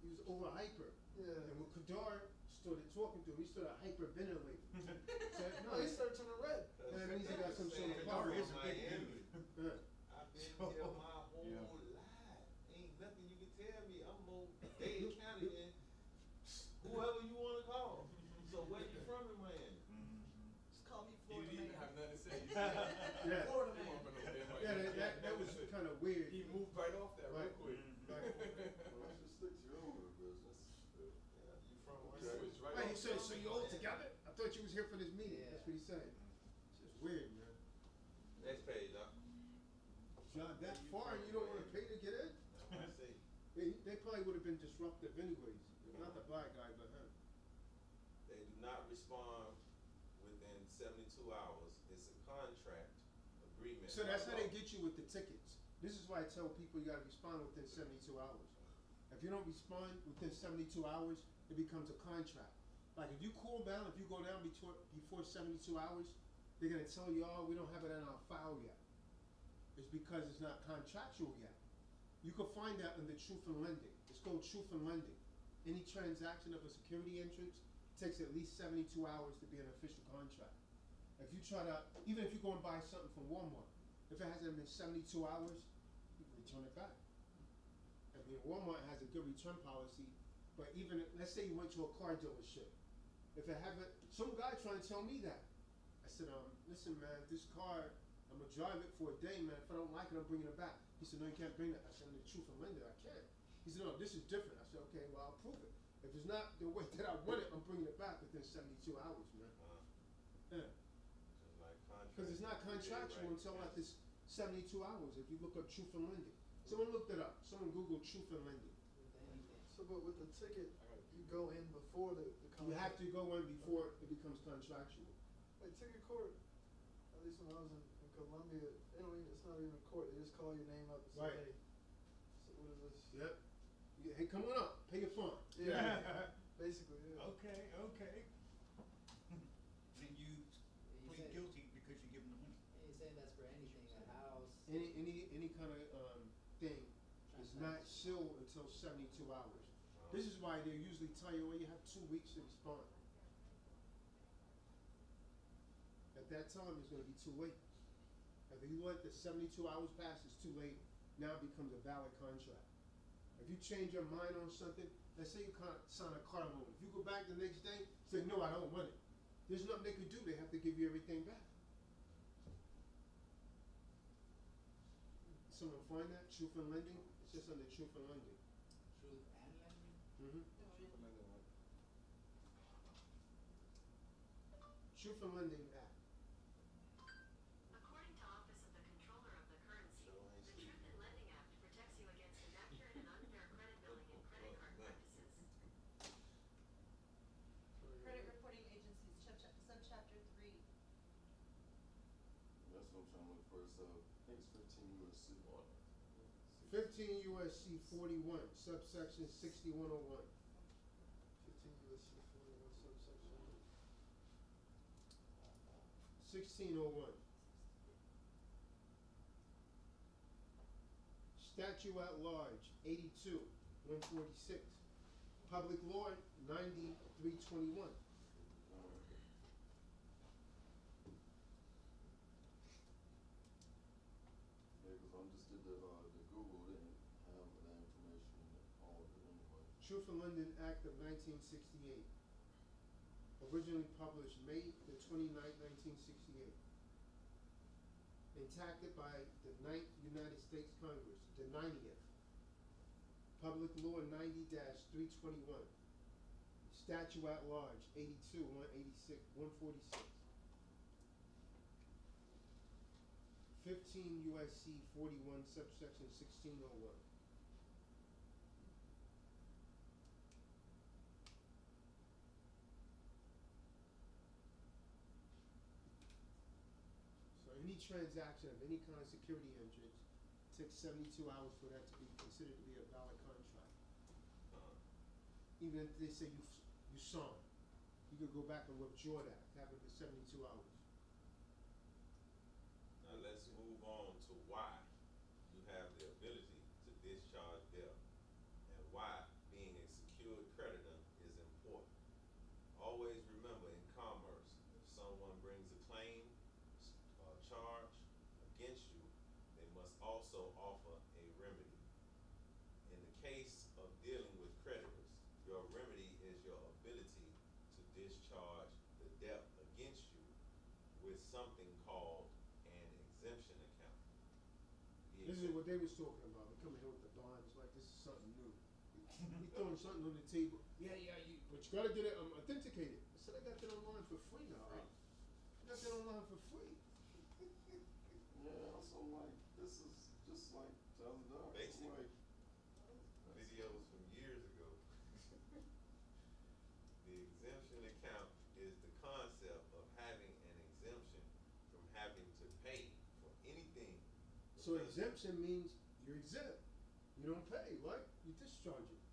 he was over hyper. Yeah. And when Kadar started talking to him, he started hyperventilating. So, no, he started turning red. And that means he got some sort of power. He's a big enemy. Yeah. I've been so, here my whole yeah. life. Ain't nothing you can tell me. I'm more Dade County and whoever you want to call. So where you from in Miami? Mm-hmm. Just call me Florida. You didn't even have nothing to say. Yeah. Florida man. Yeah, that, that, that was kind of weird. He moved right off that right. real quick. Right. Well, just stick to your own business. Yeah, you from West right? Wait, so, so you all together? I thought you was here for this meeting. Yeah. That's what he said. It's just weird, man. Next page, Doc. John, that far you don't want to pay to get in? I see. They, they probably would have been disruptive anyways. Mm-hmm. Not the black guy, but him. They do not respond within seventy-two hours. It's a contract agreement. So that's how they get you with the tickets. This is why I tell people you got to respond within seventy-two hours. If you don't respond within seventy-two hours, it becomes a contract. Like if you cool down, if you go down before seventy-two hours, they're going to tell you, oh, we don't have it in our file yet. It's because it's not contractual yet. You can find that under Truth in Lending. It's called Truth in Lending. Any transaction of a security entrance takes at least seventy-two hours to be an official contract. If you try to, even if you go and buy something from Walmart, if it hasn't been seventy-two hours, you can return it back. I mean, Walmart has a good return policy, but even, if, let's say you went to a car dealership. If it haven't, some guy trying to tell me that. I said, um, listen, man, this car, I'm going to drive it for a day, man. If I don't like it, I'm bringing it back. He said, no, you can't bring that. I said, the Truth in Lending, I can't. He said, no, this is different. I said, okay, well, I'll prove it. If it's not the way that I want it, I'm bringing it back within seventy-two hours, man. Uh-huh. Yeah. Because it's not contractual right. until after yes. seventy-two hours if you look up Truth in Lending. Someone looked it up. Someone Googled Truth in Lending. So, but with the ticket, you go in before the, the contract. You have to go in before it becomes contractual. Like ticket court, at least when I was in, in Colombia, they don't even, it's not even a court. They just call your name up and say, right. hey, so what is this? Yep. Yeah, hey, come on up. Pay your fine. Yeah. yeah. Basically, yeah. Okay, okay. Then you... Plead said, guilty because you give them the money. And you say that's for anything, a house. Any any any kind of um, thing is not sealed until seventy-two hours. Oh. This is why they usually tell you, well, you have two weeks to respond. At that time, it's going to be too late. If you let the seventy-two hours pass, it's too late. Now it becomes a valid contract. If you change your mind on something, let's say you can't sign a car loan. If you go back the next day, say, no, I don't want it. There's nothing they can do. They have to give you everything back. Someone find that? Truth in Lending? It's just under Truth in Lending. Truth and Lending? Mm-hmm. Truth in Lending. Truth in Lending Act. According to Office of the Controller of the Currency, the Truth in Lending Act protects you against inaccurate and unfair credit billing and credit card practices. Credit reporting agencies, subchapter three. That's what I'm trying to look for. So I think it's fifteen U S C forty-one. fifteen U S C forty-one, subsection sixty-one oh one. fifteen U S C forty-one, subsection. sixteen oh one. Statute at large, eighty-two, one forty-six. Public law, ninety-three twenty-one. Yeah, because I just did the, uh, the Google, didn't have that information all of it anyway. Truth in London Act of nineteen sixty-eight. Originally published May the twenty-ninth, nineteen sixty-eight. Enacted by the ninth United States Congress, the ninetieth. Public Law ninety dash three twenty-one. Statute at large, eighty-two, one eighty-six, one forty-six. fifteen U S C forty-one, subsection sixteen oh one. So any transaction of any kind of security entrance takes seventy-two hours for that to be considered to be a valid contract. Even if they say you you signed, you could go back and withdraw that, have it for seventy-two hours. Now let's move on to why you have the ability to discharge debt and why being a secured creditor is important. Always remember in commerce, if someone brings a claim or charge against you, they must also offer a remedy. In the case of dealing with creditors, your remedy is your ability to discharge the debt against you with something called an exemption account. The this exemption is what they was talking about. They coming here with the bonds like this is something new. We throwing something on the table. Yeah, yeah, you, but you gotta get it um, authenticated. I said I got that online for free now. Right? I got that online for free. Yeah, also like this is just like Tazadaq. Basically, like, videos from years ago. The exemption account is the concept of having an exemption from having to pay for anything. So exemption means you're exempt. You don't pay, right? You discharge it.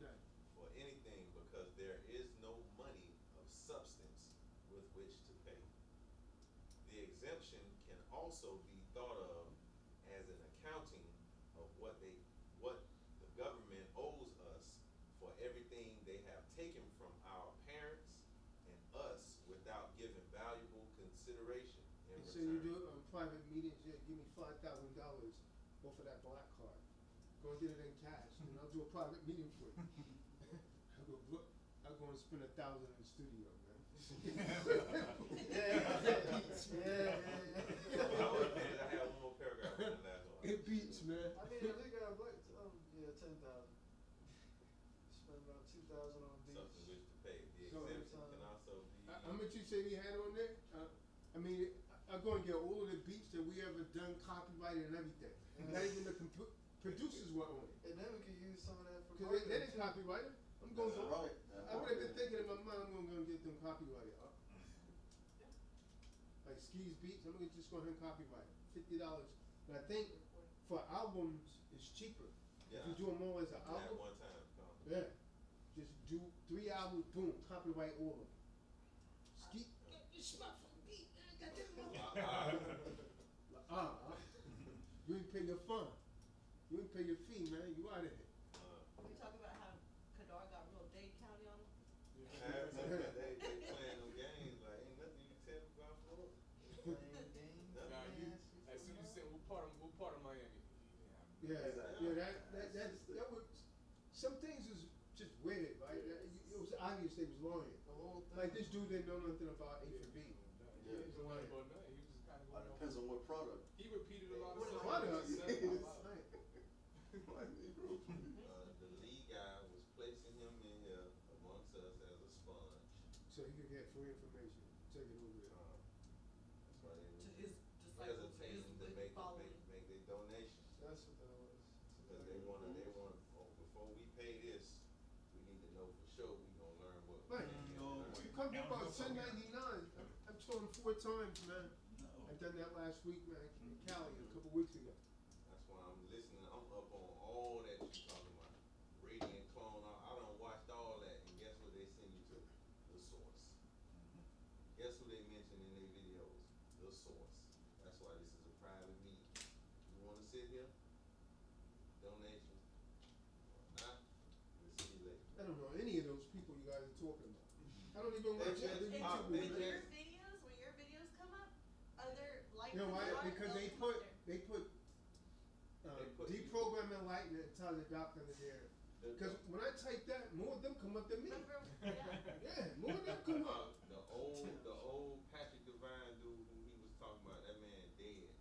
Okay. For anything because there is no money of substance with which to pay. The exemption can also be thought of as an accounting of what they what the government owes us for everything they have taken from our parents and us without giving valuable consideration in return. So you do it on private meetings, yeah, give me five thousand dollars off of that black card. Go and get it in cash, and I'll do a private meeting for you. I'll go, I'll go and spend a thousand in the studio, man. yeah, yeah, it beats, man. Yeah, yeah, yeah. I have one more paragraph in the last one. It beats, man. I mean, I think I've like, um, yeah, ten thousand dollars. Spend about two thousand on beach. Something which to pay. The so exemption can also be. How much you say we had on there? Uh, I mean, I'm going to get all of the beats that we ever done, copyrighted and everything. And not even the producers were on it. And then we could use some of that for. Because they, they didn't copyright it. I'm going for right. I would have been thinking in my mind, I'm going to go get them copyrighted. Uh, like Skis Beats, I'm going to just go ahead and copyright it. fifty dollars. But I think for albums, it's cheaper. Yeah. If you do them all as an album. At one time. Yeah. Just do three albums, boom, copyright all of them. Ski, get your smartphone beat, man. Got that motherfucker. Uh-uh. You ain't pay your fund. You ain't pay your fee, man. You out of here. We talking about how Kadar got real Dade County on them? Yeah. they, they playing them games. Like, ain't nothing you can tell about Florida. Playing games. Nah, you, as soon as you said, what part of, what part of Miami? Yeah, yeah, exactly. yeah that, that, that, that was... Some things was just weird, right? It was obvious they was lying. The whole thing. Like this dude didn't know nothing about A four V. Yeah, yeah. He was lying about nothing. He was just kind of. It depends on what product. He repeated a lot of stuff. What product? uh, the Lee guy was placing him in here amongst us as a sponge. So he could get free information. Take it over there. Uh, that's why they to his, just hesitating like to make, make, make their donations. That's what that was. Because they want to, they want oh, before we pay this, we need to know for sure we're going to learn what right. we know. You come about ten ninety-nine, I've told them four times, man. No. I've done that last week, man, in Cali a couple weeks ago. That's why I'm listening. I'm up on all that you're talking about. Radiant Clone, I, I done watched all that, and guess what they send you to? The source. Mm-hmm. Guess who they mentioned in their video? the source. That's why this is a private meeting. You want to sit here? Donations or not? I don't know any of those people you guys are talking about. I don't even watch YouTube. When your videos, when your videos come up, other like you know why? Because they put they put, uh, they put deprogramming Lightning and Tazadaq under there. Because when I type that, more of them come up than me. Yeah, yeah more of them come up. The old, the old Patrick Devine dude who he was talking about, that man dead.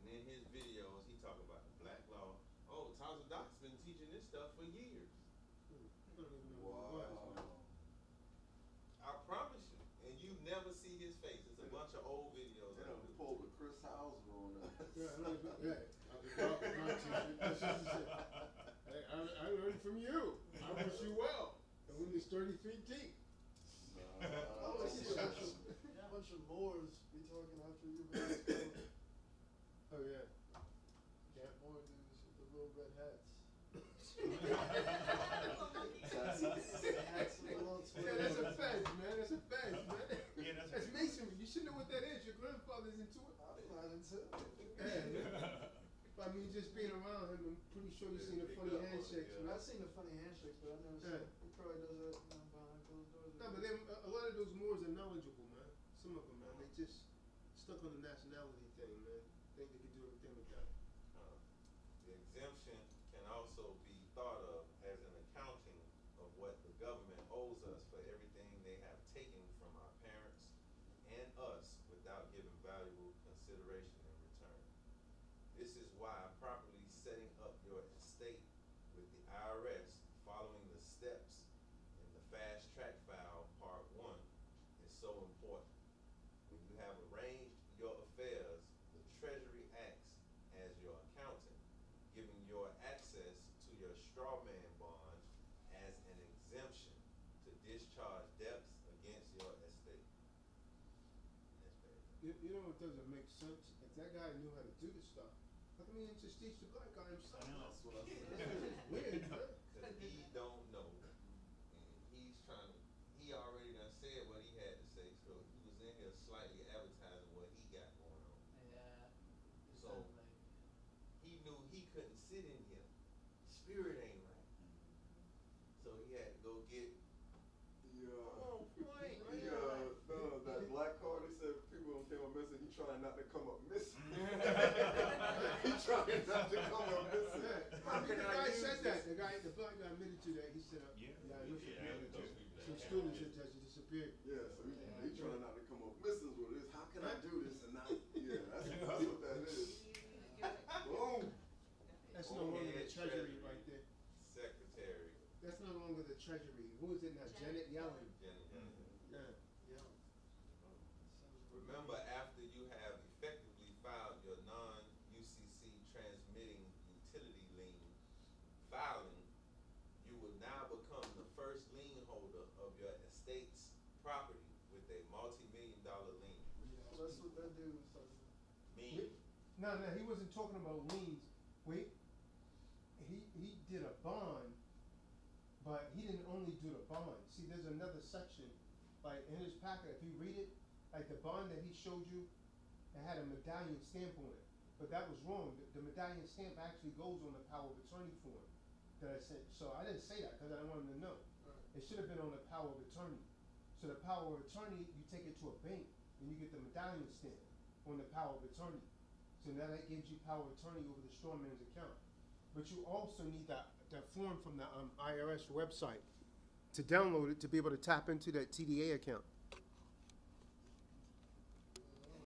And in his videos, he talking about the black law. Oh, Tazadaq's been teaching this stuff for years. Wow. I promise you. And you never see his face. It's a bunch of old videos. They don't pull the Chris Houser on us. Yeah, I, I, I learned from you. I wish you well. And when it's thirty-three deep. Uh, I want to see a bunch of Moors be talking after you. Oh, yeah. Can't more do this with the little red hats. Yeah, that's a fence, man. That's a fence, man. Yeah, that's, that's masonry. You should know what that is. Your grandfather's into it. I'm not into it. Yeah, yeah. I mean, just being around him, I'm pretty sure you've seen the funny handshakes. I've seen the funny handshakes, but I've never seen it. He probably does that behind closed doors. No, but them, a lot of those Moors are knowledgeable, man. Some of them, man. They just stuck on the nationality thing, man. Think they can do everything with that. The exemption can also be thought of as an accounting of what the government owes us for everything they have taken from our parents and us without giving valuable consideration in return. This is why properly setting up your estate with the I R S, following the steps in the Fast Track File Part one, is so important. When you have arranged your affairs, the Treasury acts as your accountant, giving your access to your straw man bond as an exemption to discharge debts against your estate. You, you know what doesn't make sense? If that guy knew how to do this stuff, how come he didn't just teach the black guy himself? I know, that's what I said. Weird, huh? Because he don't know. And he's trying to, he already done said what he had to say, so he was in here slightly advertising what he got going on. Yeah. So. He knew he couldn't sit in here. Spirit ain't right. So he had to go get. Yeah. Oh, point. Yeah. yeah. No, that black card, they said people don't came up missing. He trying not to come up missing. he trying not to come up missing. Yeah. The guy said that. The guy, the black guy admitted to that. He said, uh, yeah, yeah, yeah, yeah, yeah some students had just disappeared. Yeah, so he, yeah. he trying not to come up missing with this. How can I do this and not? Yeah, that's, that's what that is. Boom! That's no longer the treasury right there. Secretary. That's no longer the treasury. Who is it now? Janet Yellen. Janet Yellen. Yeah. yeah. Remember, after you have effectively filed your non U C C transmitting utility lien filing, you will now become the first lien holder of your estate's property with a multi-million dollar lien. Yeah. That's what that dude was talking about. Me. No, no, he wasn't talking about liens. Wait, he he did a bond, but he didn't only do the bond. See, there's another section, like in his packet. If you read it, like the bond that he showed you, it had a medallion stamp on it, but that was wrong. The, the medallion stamp actually goes on the power of attorney form that I sent. So I didn't say that because I didn't want him to know. Right. It should have been on the power of attorney. So the power of attorney, you take it to a bank and you get the medallion stamp on the power of attorney. So now that gives you power of attorney over the straw man's account. But you also need that, that form from the um, I R S website to download it to be able to tap into that T D A account.